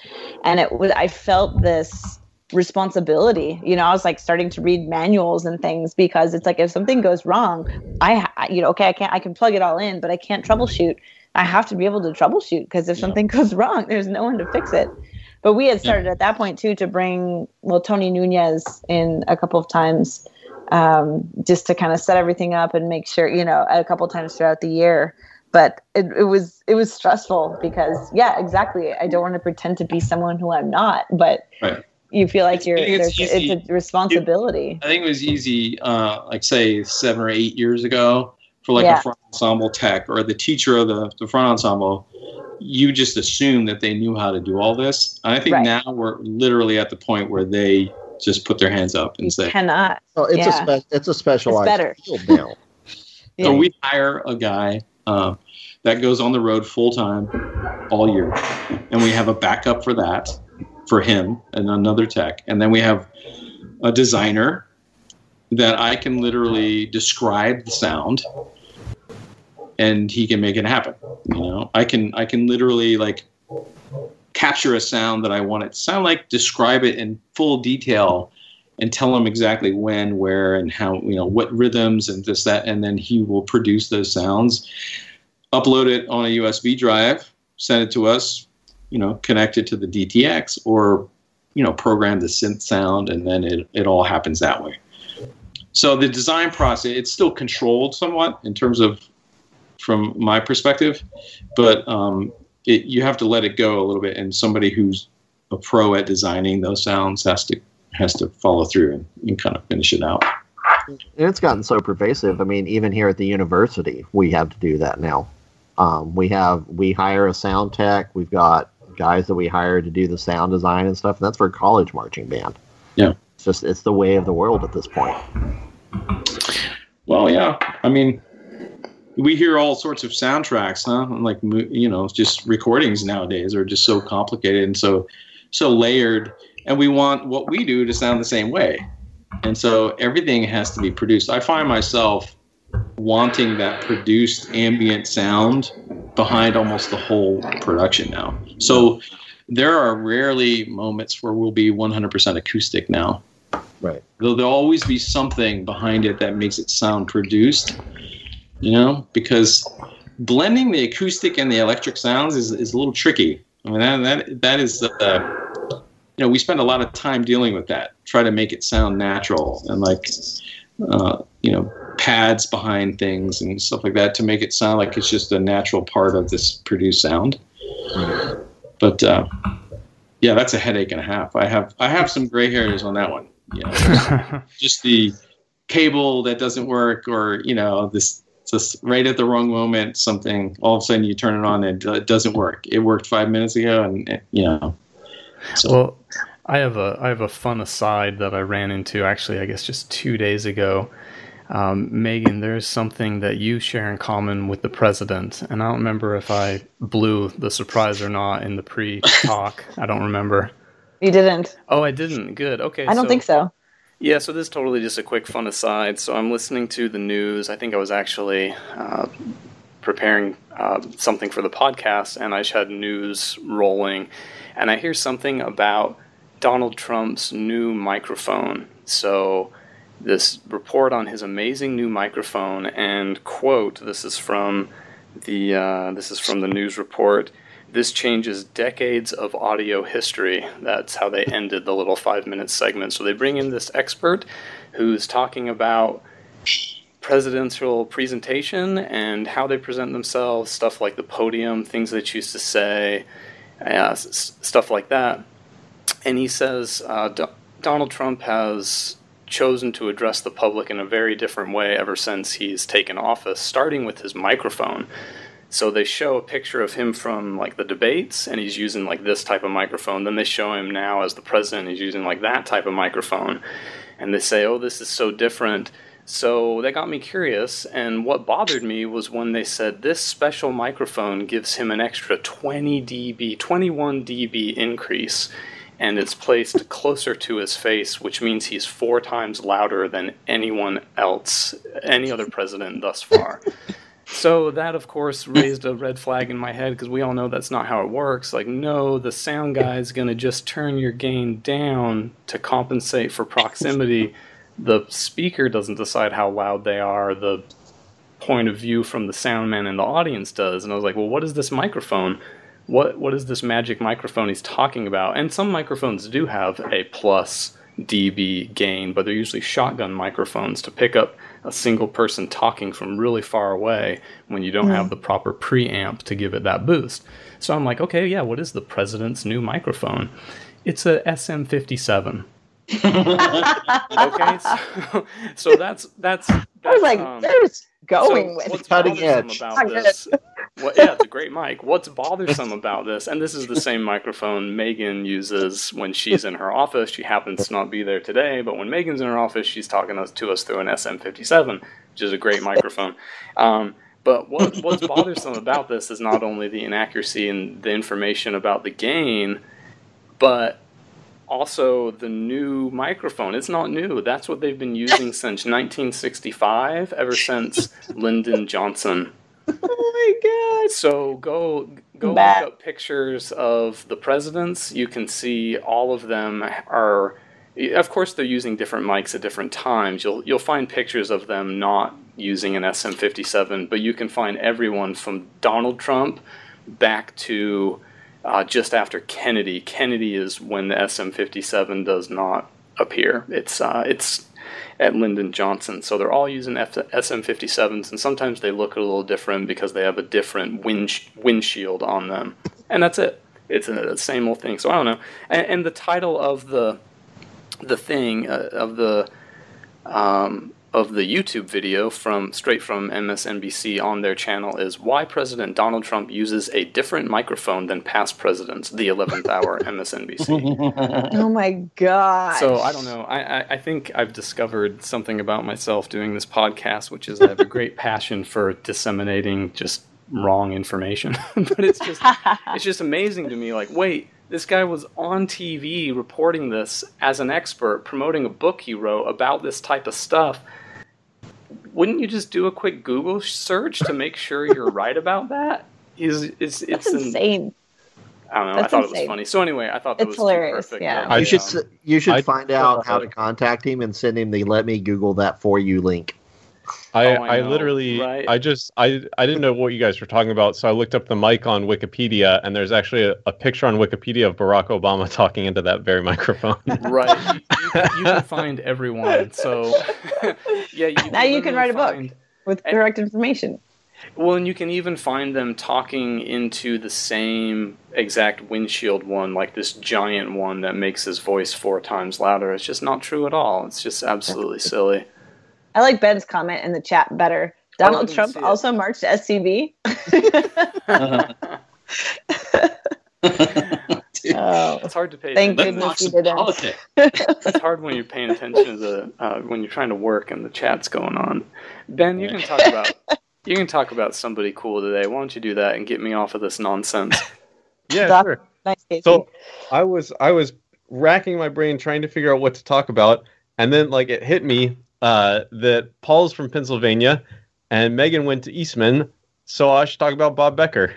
and I felt this responsibility. You know, I was like starting to read manuals and things because it's like if something goes wrong, I can plug it all in, but I can't troubleshoot. I have to be able to troubleshoot because if something goes wrong, there's no one to fix it. But we had started at that point too to bring Tony Nunez in a couple of times just to kind of set everything up and make sure, you know, a couple of times throughout the year. But it was stressful because exactly. I don't want to pretend to be someone who I'm not, but you feel like it's a responsibility. I think it was easy, like say 7 or 8 years ago. for like a front ensemble tech or the teacher of the front ensemble, you just assume that they knew how to do all this. And I think now we're literally at the point where they just put their hands up and say, "Cannot." Oh, it's a specialized field now. So we hire a guy that goes on the road full time all year, and we have a backup for that, for him and another tech, and then we have a designer that I can literally describe the sound, and he can make it happen. You know, I can literally like capture a sound that I want it to sound like, describe it in full detail, and tell him exactly when, where, and how, you know, what rhythms and this, that, and then he will produce those sounds, upload it on a USB drive, send it to us, you know, connect it to the DTX or, you know, program the synth sound, and then it all happens that way. So the design process, it's still controlled somewhat in terms of, from my perspective, but you have to let it go a little bit, and somebody who's a pro at designing those sounds has to follow through and kind of finish it out. It's gotten so pervasive. I mean, even here at the university, we have to do that now. We hire a sound tech. We've got guys that we hire to do the sound design and stuff, and that's for a college marching band. Yeah. It's just, it's the way of the world at this point. Well, yeah. I mean, we hear all sorts of soundtracks, huh? Like, you know, just recordings nowadays are just so complicated and so layered. And we want what we do to sound the same way. And so everything has to be produced. I find myself wanting that produced ambient sound behind almost the whole production now. So there are rarely moments where we'll be 100% acoustic now. Right. There'll always be something behind it that makes it sound produced, you know, because blending the acoustic and the electric sounds is a little tricky. I mean, that is... you know, we spend a lot of time dealing with that, try to make it sound natural, and like, you know, pads behind things and stuff like that to make it sound like it's just a natural part of this produced sound. But yeah, that's a headache and a half. I have some gray hairs on that one. You know, just the cable that doesn't work, or you know, this just right at the wrong moment, something. All of a sudden, you turn it on and it doesn't work. It worked 5 minutes ago, and you know. So. Well, I have a fun aside that I ran into actually, I guess just 2 days ago. Megan, there's something that you share in common with the president. And I don't remember if I blew the surprise or not in the pre-talk. I don't remember. You didn't. Oh, I didn't. Good. Okay. I don't think so. Yeah. So this is totally just a quick fun aside. So I'm listening to the news. I think I was actually, preparing something for the podcast, and I just had news rolling, and I hear something about Donald Trump's new microphone. So this report on his amazing new microphone, and quote, this is from the news report, "This changes decades of audio history." That's how they ended the little 5-minute segment. So they bring in this expert who's talking about presidential presentation and how they present themselves, stuff like the podium, things they choose to say, stuff like that. And he says Donald Trump has chosen to address the public in a very different way ever since he's taken office, starting with his microphone. So they show a picture of him from like the debates, and he's using like this type of microphone. Then they show him now as the president, he's using like that type of microphone. And they say, oh, this is so different. So that got me curious, and what bothered me was when they said this special microphone gives him an extra 21 dB increase, and it's placed closer to his face, which means he's 4 times louder than anyone else, any other president thus far. So that, of course, raised a red flag in my head, because we all know that's not how it works. Like, no, the sound guy's going to just turn your gain down to compensate for proximity. The speaker doesn't decide how loud they are. The point of view from the sound man and the audience does. And I was like, well, what is this microphone? What is this magic microphone he's talking about? And some microphones do have a plus dB gain, but they're usually shotgun microphones to pick up a single person talking from really far away when you don't have the proper preamp to give it that boost. So I'm like, okay, yeah, what is the president's new microphone? It's a SM57. Okay, so that's I was like, there's going with. What's bothersome about this? Well, yeah, the great mic. What's bothersome about this? And this is the same microphone Megan uses when she's in her office. She happens to not be there today, but when Megan's in her office, she's talking to us through an SM57, which is a great microphone. But what's bothersome about this is not only the inaccuracy in the information about the gain, but also the new microphone. It's not new. That's what they've been using since 1965, ever since Lyndon Johnson. Oh my God! So go look up pictures of the presidents. You can see all of them are. Of course, they're using different mics at different times. You'll find pictures of them not using an SM57, but you can find everyone from Donald Trump back to just after Kennedy. Kennedy is when the SM57 does not appear. It's at Lyndon Johnson. So they're all using SM57s, and sometimes they look a little different because they have a different windshield on them. And that's it. It's the same old thing. So I don't know. And the title of the thing of the YouTube video straight from MSNBC on their channel is why President Donald Trump uses a different microphone than past presidents. The 11th hour MSNBC. Oh my God! So I don't know. I think I've discovered something about myself doing this podcast, which is I have a great passion for disseminating just wrong information. But it's just amazing to me. Like, wait. This guy was on TV reporting this as an expert, promoting a book he wrote about this type of stuff. Wouldn't you just do a quick Google search to make sure you're right about that? It's insane. I don't know. That's I thought insane. It was funny. So anyway, I thought that it's was hilarious. Perfect. Yeah. You should find out how to contact him and send him the "Let me Google that for you" link. I literally, right? I didn't know what you guys were talking about, so I looked up the mic on Wikipedia, and there's actually a picture on Wikipedia of Barack Obama talking into that very microphone. Right. You can find everyone. So, yeah. Now you can write a book with correct information. Well, and you can even find them talking into the same exact windshield one, like this giant one that makes his voice 4 times louder. It's just not true at all. It's just absolutely silly. I like Ben's comment in the chat better. Donald Trump also marched to SCB. Oh, it's hard to pay attention. Thank goodness you didn't. It's hard when you're paying attention to the when you're trying to work and the chat's going on. Ben, you can talk about somebody cool today. Why don't you do that and get me off of this nonsense? Yeah, sure. Nice, Casey. So I was racking my brain trying to figure out what to talk about, and then like it hit me. That Paul's from Pennsylvania, and Megan went to Eastman, so I should talk about Bob Becker.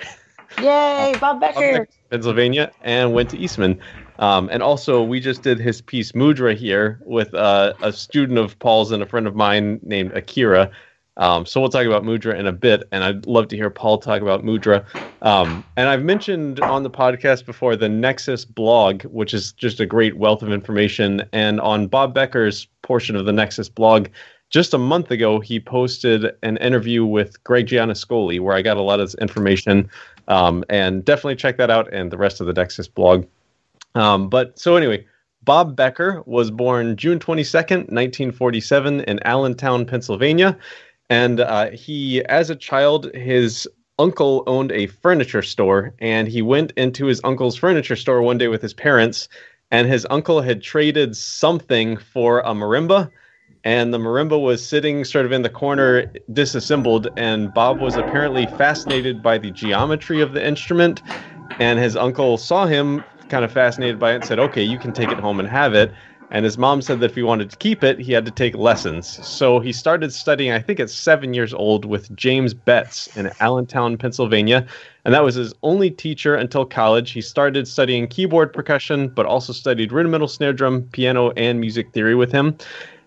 Yay, Bob Becker! Pennsylvania, and went to Eastman. And also, we just did his piece Mudra here with a student of Paul's and a friend of mine named Akira. So we'll talk about Mudra in a bit, and I'd love to hear Paul talk about Mudra. And I've mentioned on the podcast before the Nexus blog, which is just a great wealth of information. And on Bob Becker's portion of the Nexus blog, just a month ago, he posted an interview with Greg Gianniscoli, where I got a lot of information. And definitely check that out and the rest of the Nexus blog. But so anyway, Bob Becker was born June 22nd, 1947 in Allentown, Pennsylvania. And he, as a child, his uncle owned a furniture store, and he went into his uncle's furniture store one day with his parents, and his uncle had traded something for a marimba, and the marimba was sitting sort of in the corner disassembled, and Bob was apparently fascinated by the geometry of the instrument, and his uncle saw him kind of fascinated by it and said, okay, you can take it home and have it. And his mom said that if he wanted to keep it, he had to take lessons. So he started studying, I think at 7 years old, with James Betts in Allentown, Pennsylvania. And that was his only teacher until college. He started studying keyboard percussion, but also studied rudimental snare drum, piano, and music theory with him.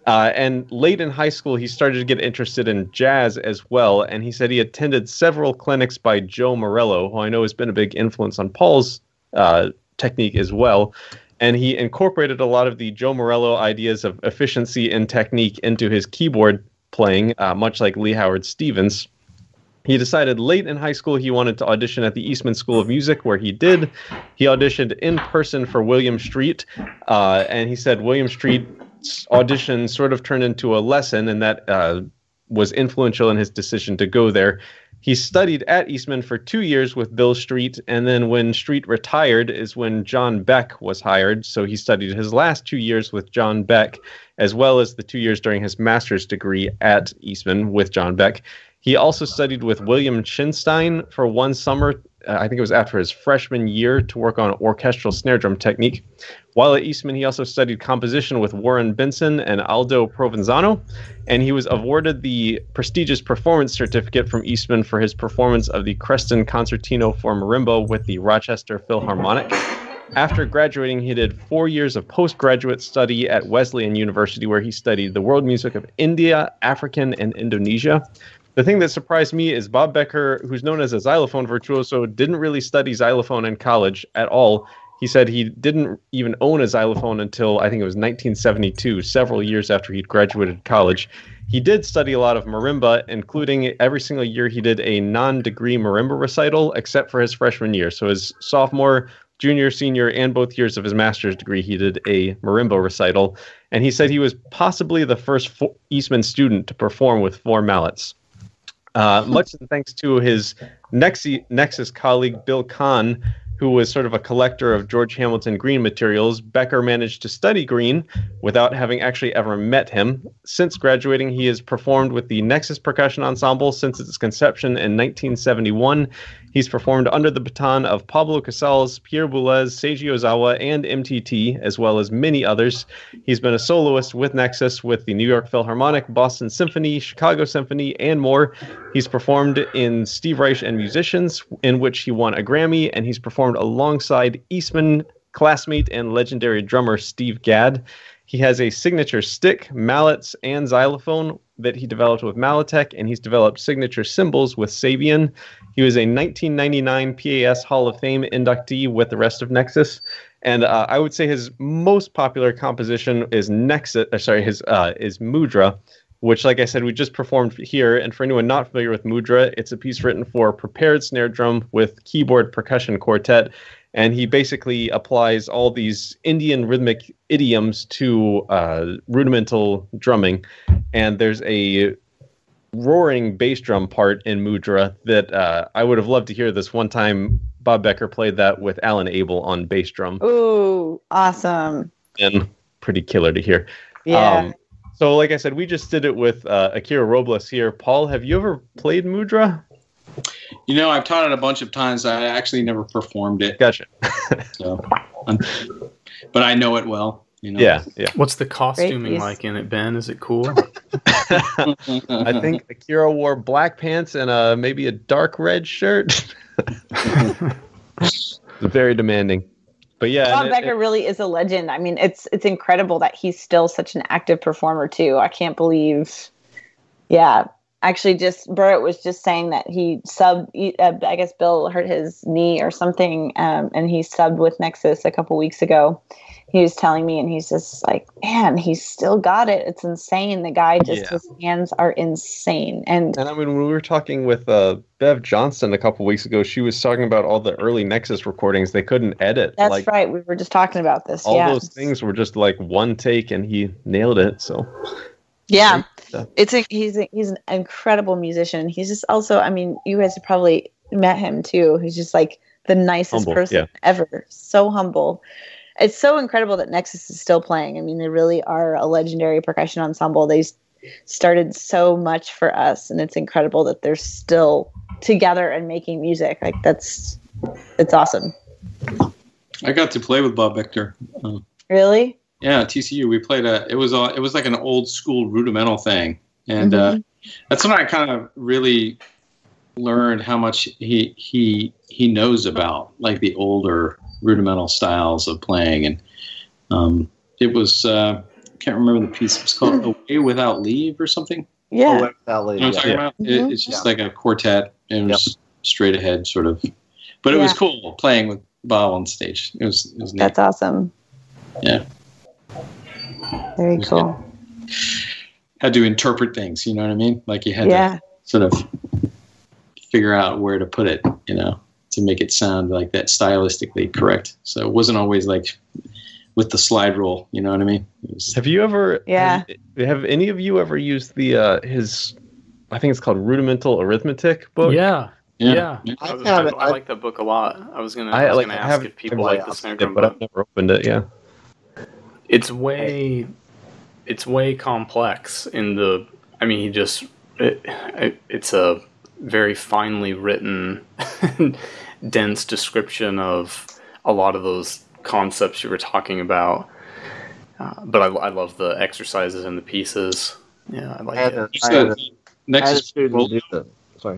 And late in high school, he started to get interested in jazz as well. And he said he attended several clinics by Joe Morello, who I know has been a big influence on Paul's technique as well. And he incorporated a lot of the Joe Morello ideas of efficiency and technique into his keyboard playing, much like Lee Howard Stevens. He decided late in high school he wanted to audition at the Eastman School of Music, where he did. He auditioned in person for William Street, and he said William Street's audition sort of turned into a lesson, and that was influential in his decision to go there. He studied at Eastman for 2 years with Bill Street, and then when Street retired is when John Beck was hired. So he studied his last 2 years with John Beck, as well as the 2 years during his master's degree at Eastman with John Beck. He also studied with William Chinstein for one summer, I think it was after his freshman year, to work on orchestral snare drum technique. While at Eastman, he also studied composition with Warren Benson and Aldo Provenzano, and he was awarded the prestigious performance certificate from Eastman for his performance of the Creston Concertino for Marimba with the Rochester Philharmonic. After graduating, he did 4 years of postgraduate study at Wesleyan University, where he studied the world music of India, African, and Indonesia. The thing that surprised me is Bob Becker, who's known as a xylophone virtuoso, didn't really study xylophone in college at all. He said he didn't even own a xylophone until, I think it was 1972, several years after he'd graduated college. He did study a lot of marimba, including every single year he did a non-degree marimba recital, except for his freshman year. So his sophomore, junior, senior, and both years of his master's degree, he did a marimba recital. And he said he was possibly the first Eastman student to perform with four mallets. Much thanks to his Nexus colleague, Bill Kahn, who was sort of a collector of George Hamilton Greene materials, Becker managed to study Greene without having actually ever met him. Since graduating, he has performed with the Nexus Percussion Ensemble since its conception in 1971. He's performed under the baton of Pablo Casals, Pierre Boulez, Seiji Ozawa, and MTT, as well as many others. He's been a soloist with Nexus with the New York Philharmonic, Boston Symphony, Chicago Symphony, and more. He's performed in Steve Reich and Musicians, in which he won a Grammy, and he's performed alongside Eastman classmate and legendary drummer Steve Gadd. He has a signature stick, mallets, and xylophone that he developed with Malatech, and he's developed signature cymbals with Sabian. He was a 1999 PAS Hall of Fame inductee with the rest of Nexus, and I would say his most popular composition is Mudra, which, like I said, we just performed here. And for anyone not familiar with Mudra, it's a piece written for prepared snare drum with keyboard percussion quartet. And he basically applies all these Indian rhythmic idioms to rudimental drumming. And there's a roaring bass drum part in Mudra that I would have loved to hear this one time. Bob Becker played that with Alan Abel on bass drum. Ooh, awesome. And pretty killer to hear. Yeah. So like I said, we just did it with Akira Robles here. Paul, have you ever played Mudra? You know, I've taught it a bunch of times. I actually never performed it. Gotcha. So, but I know it well. You know? Yeah, yeah. What's the costuming like in it, Ben? Is it cool? I think Akira wore black pants and maybe a dark red shirt. Very demanding. But yeah, Bob Becker really is a legend. I mean, it's incredible that he's still such an active performer too. I can't believe. Yeah. Actually, just Burt was just saying that he subbed, I guess Bill hurt his knee or something, and he subbed with Nexus a couple weeks ago. He was telling me, and he's just like, man, he's still got it. It's insane. The guy just, his hands are insane. And I mean, when we were talking with Bev Johnston a couple weeks ago, she was talking about all the early Nexus recordings they couldn't edit. That's like, right. We were just talking about this. All those things were just like one take, and he nailed it, so... Yeah, he's an incredible musician. He's just also, I mean, you guys have probably met him too. He's just like the nicest person ever. So humble. It's so incredible that Nexus is still playing. I mean, they really are a legendary percussion ensemble. They started so much for us, and it's incredible that they're still together and making music. Like it's awesome. I got to play with Bob Becker. Really? Yeah, TCU. We played it was like an old school rudimental thing, and that's when I kind of really learned how much he knows about like the older rudimental styles of playing, and it was I can't remember the piece. It was called "Away Without Leave" or something. Yeah, Away Without Leave. You know what I'm talking about? It's just like a quartet and straight ahead sort of, but it was cool playing with Bob on stage. It was neat. That's awesome. Yeah. Very cool. Had to interpret things, you know what I mean? Like you had to sort of figure out where to put it, you know, to make it sound like that stylistically correct. So it wasn't always like with the slide rule, you know what I mean? Have you ever? Yeah. Have any of you ever used his I think it's called Rudimental Arithmetic book. Yeah. Yeah. I like that book a lot. I was gonna ask if people like the snare drum, but I've never opened it. Yeah. It's way complex in the. I mean, it's a very finely written, dense description of a lot of those concepts you were talking about. But I love the exercises and the pieces. Yeah, I like it. Nexus has a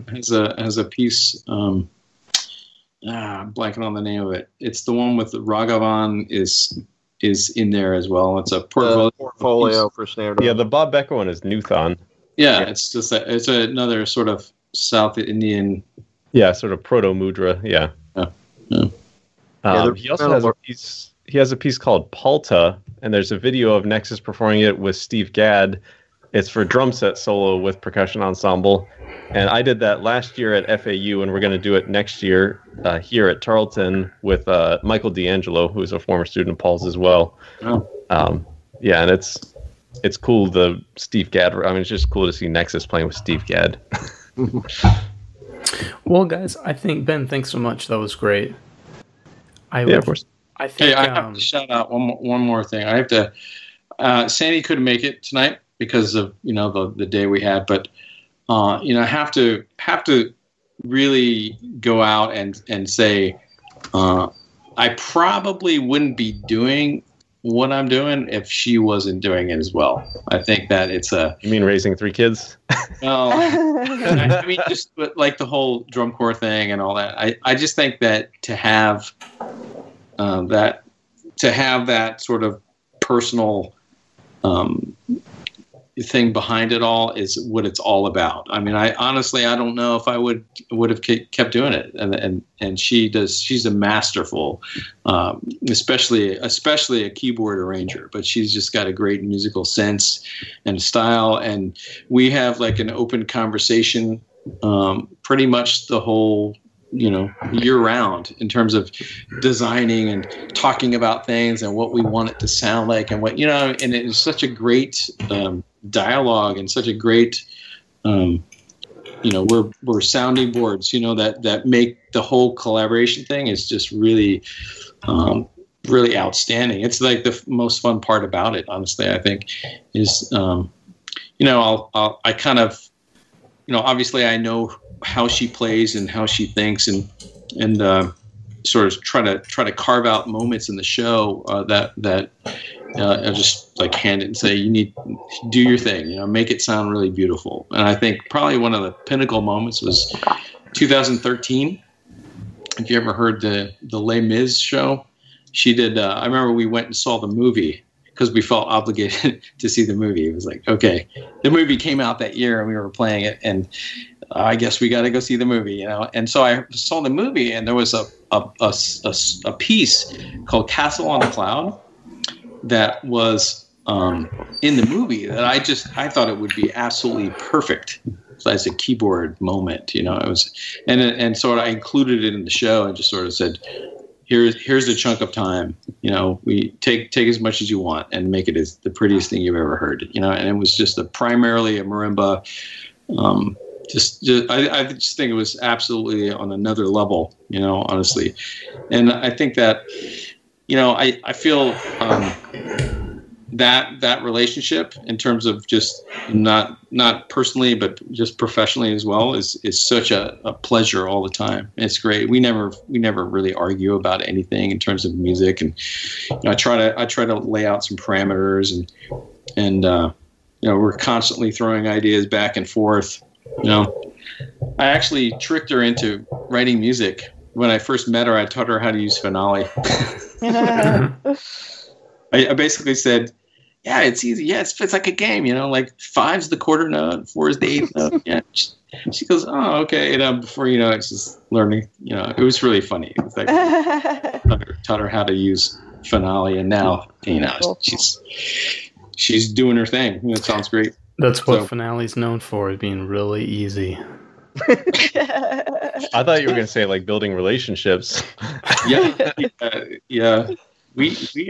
piece, blanking on the name of it. It's the one with the Raghavan is in there as well. It's a portfolio for snare drum. Yeah, the Bob Becker one is Newthon. Yeah, it's just it's another sort of South Indian. Yeah, sort of proto mudra. Yeah. He also has a piece. He has a piece called Palta, and there's a video of Nexus performing it with Steve Gadd. It's for drum set solo with percussion ensemble. And I did that last year at FAU, and we're going to do it next year here at Tarleton with Michael D'Angelo, who is a former student of Paul's as well. Oh. Yeah, and it's cool, the Steve Gadd. I mean, it's just cool to see Nexus playing with Steve Gadd. Well, guys, I think, Ben, thanks so much. That was great. Of course. I think, hey, I have to shout out one more thing. I have to Sandy couldn't make it tonight because of the day we had, but have to really go out and say I probably wouldn't be doing what I'm doing if she wasn't doing it as well. I think that it's a. You mean raising 3 kids? No, I mean just like the whole drum corps thing and all that. I just think that to have that sort of personal thing behind it all is what it's all about. I mean, I honestly, I don't know if I would have kept doing it. And she does. She's a masterful, especially a keyboard arranger. But she's just got a great musical sense and style. And we have like an open conversation, pretty much the whole. Year round in terms of designing and talking about things and what we want it to sound like and what, and it is such a great dialogue and such a great, we're sounding boards, that make the whole collaboration thing is just really, really outstanding. It's like the most fun part about it, honestly, I think is, I kind of, obviously I know how she plays and how she thinks and sort of try to carve out moments in the show that just like hand it and say, you need to do your thing, make it sound really beautiful. And I think probably one of the pinnacle moments was 2013. If you ever heard the Les Mis show, she did, I remember we went and saw the movie because we felt obligated to see the movie. It was like, okay, the movie came out that year and we were playing it and I guess we got to go see the movie, And so I saw the movie, and there was a piece called Castle on a Cloud that was in the movie that I thought it would be absolutely perfect as a keyboard moment, It was, and so I included it in the show and just sort of said, here's a chunk of time, we take as much as you want and make it as the prettiest thing you've ever heard, And it was just primarily a marimba. I just think it was absolutely on another level, honestly. And I think that, I feel that relationship in terms of just not personally, but just professionally as well is such a pleasure all the time. It's great. We never really argue about anything in terms of music. And I try to lay out some parameters and we're constantly throwing ideas back and forth. I actually tricked her into writing music. When I first met her, I taught her how to use Finale. I basically said, yeah, it's easy. Yeah, it's like a game, like 5's the quarter note, 4 is the eighth note. Yeah. She goes, oh, okay. And before you know it, she's learning. It was really funny. It was like, I taught her how to use Finale, and now, she's doing her thing. It sounds great. That's what Finale's known for, is being really easy. I thought you were going to say, like, building relationships. Yeah. We've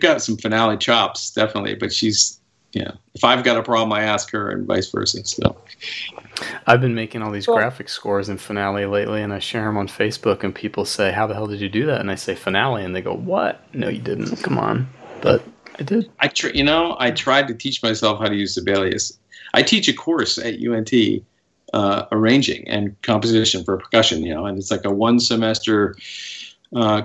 got some Finale chops, definitely, but she's yeah, if I've got a problem, I ask her, and vice versa. So I've been making all these graphic scores in Finale lately, and I share them on Facebook, and people say, "How the hell did you do that?" And I say, "Finale," and they go, "What? No, you didn't. Come on." But I did. I tried to teach myself how to use Sibelius. I teach a course at UNT, arranging and composition for percussion, and it's like a one-semester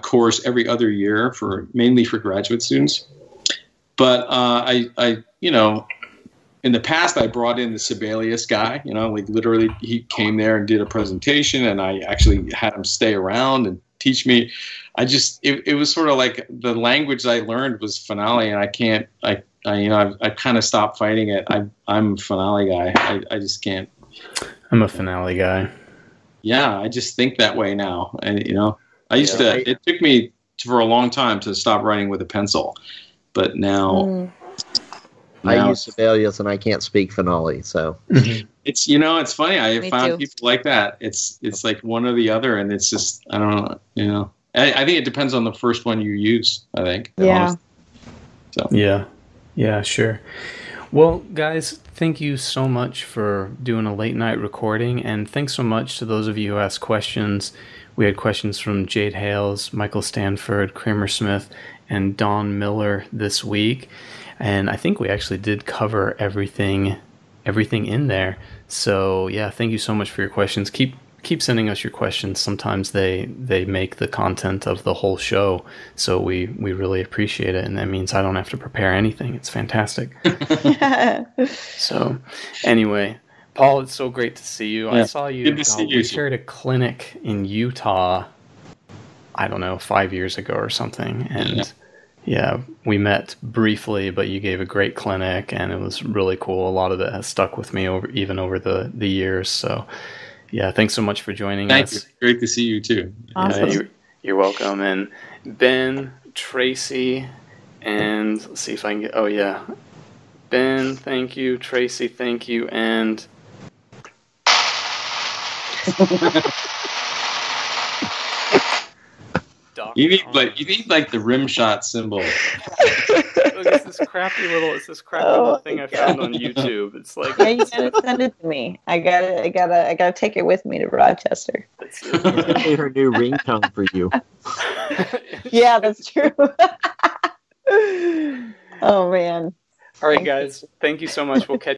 course every other year mainly for graduate students. But in the past, I brought in the Sibelius guy, like literally he came there and did a presentation, and I actually had him stay around and teach me. It was sort of like the language I learned was Finale, and I've kind of stopped fighting it. I'm a Finale guy. I just can't. I'm a Finale guy. Yeah, I just think that way now. And, I used to, it took me for a long time to stop writing with a pencil. But now I use Sibelius, and I can't speak Finale, so it's it's funny. I found people like that. It's like one or the other, and it's just I don't know. I think it depends on the first one you use. I think. Yeah. Honestly. So. Yeah. Yeah. Sure. Well, guys, thank you so much for doing a late night recording, and thanks so much to those of you who asked questions. We had questions from Jade Hales, Michael Stanford, Kramer Smith, and Don Miller this week. And I think we actually did cover everything in there. So yeah, thank you so much for your questions. Keep sending us your questions. Sometimes they make the content of the whole show. So we really appreciate it. And that means I don't have to prepare anything. It's fantastic. So anyway, Paul, it's so great to see you. Yeah. I saw you. Good to see you. We shared a clinic in Utah, I don't know, 5 years ago or something. And yeah, we met briefly, but you gave a great clinic, and it was really cool. A lot of it has stuck with me over the years. So yeah, thanks so much for joining us. Thank you. Great to see you too. Awesome. You're welcome. And Ben, Tracy, and let's see if I can get, Ben, thank you. Tracy, thank you. And You need like the rim shot symbol. It's this crappy little thing I found on YouTube. It's like you gotta send it to me. I gotta take it with me to Rochester. That's her new ringtone for you. Yeah, that's true. Oh man. All right guys, thank you so much. We'll catch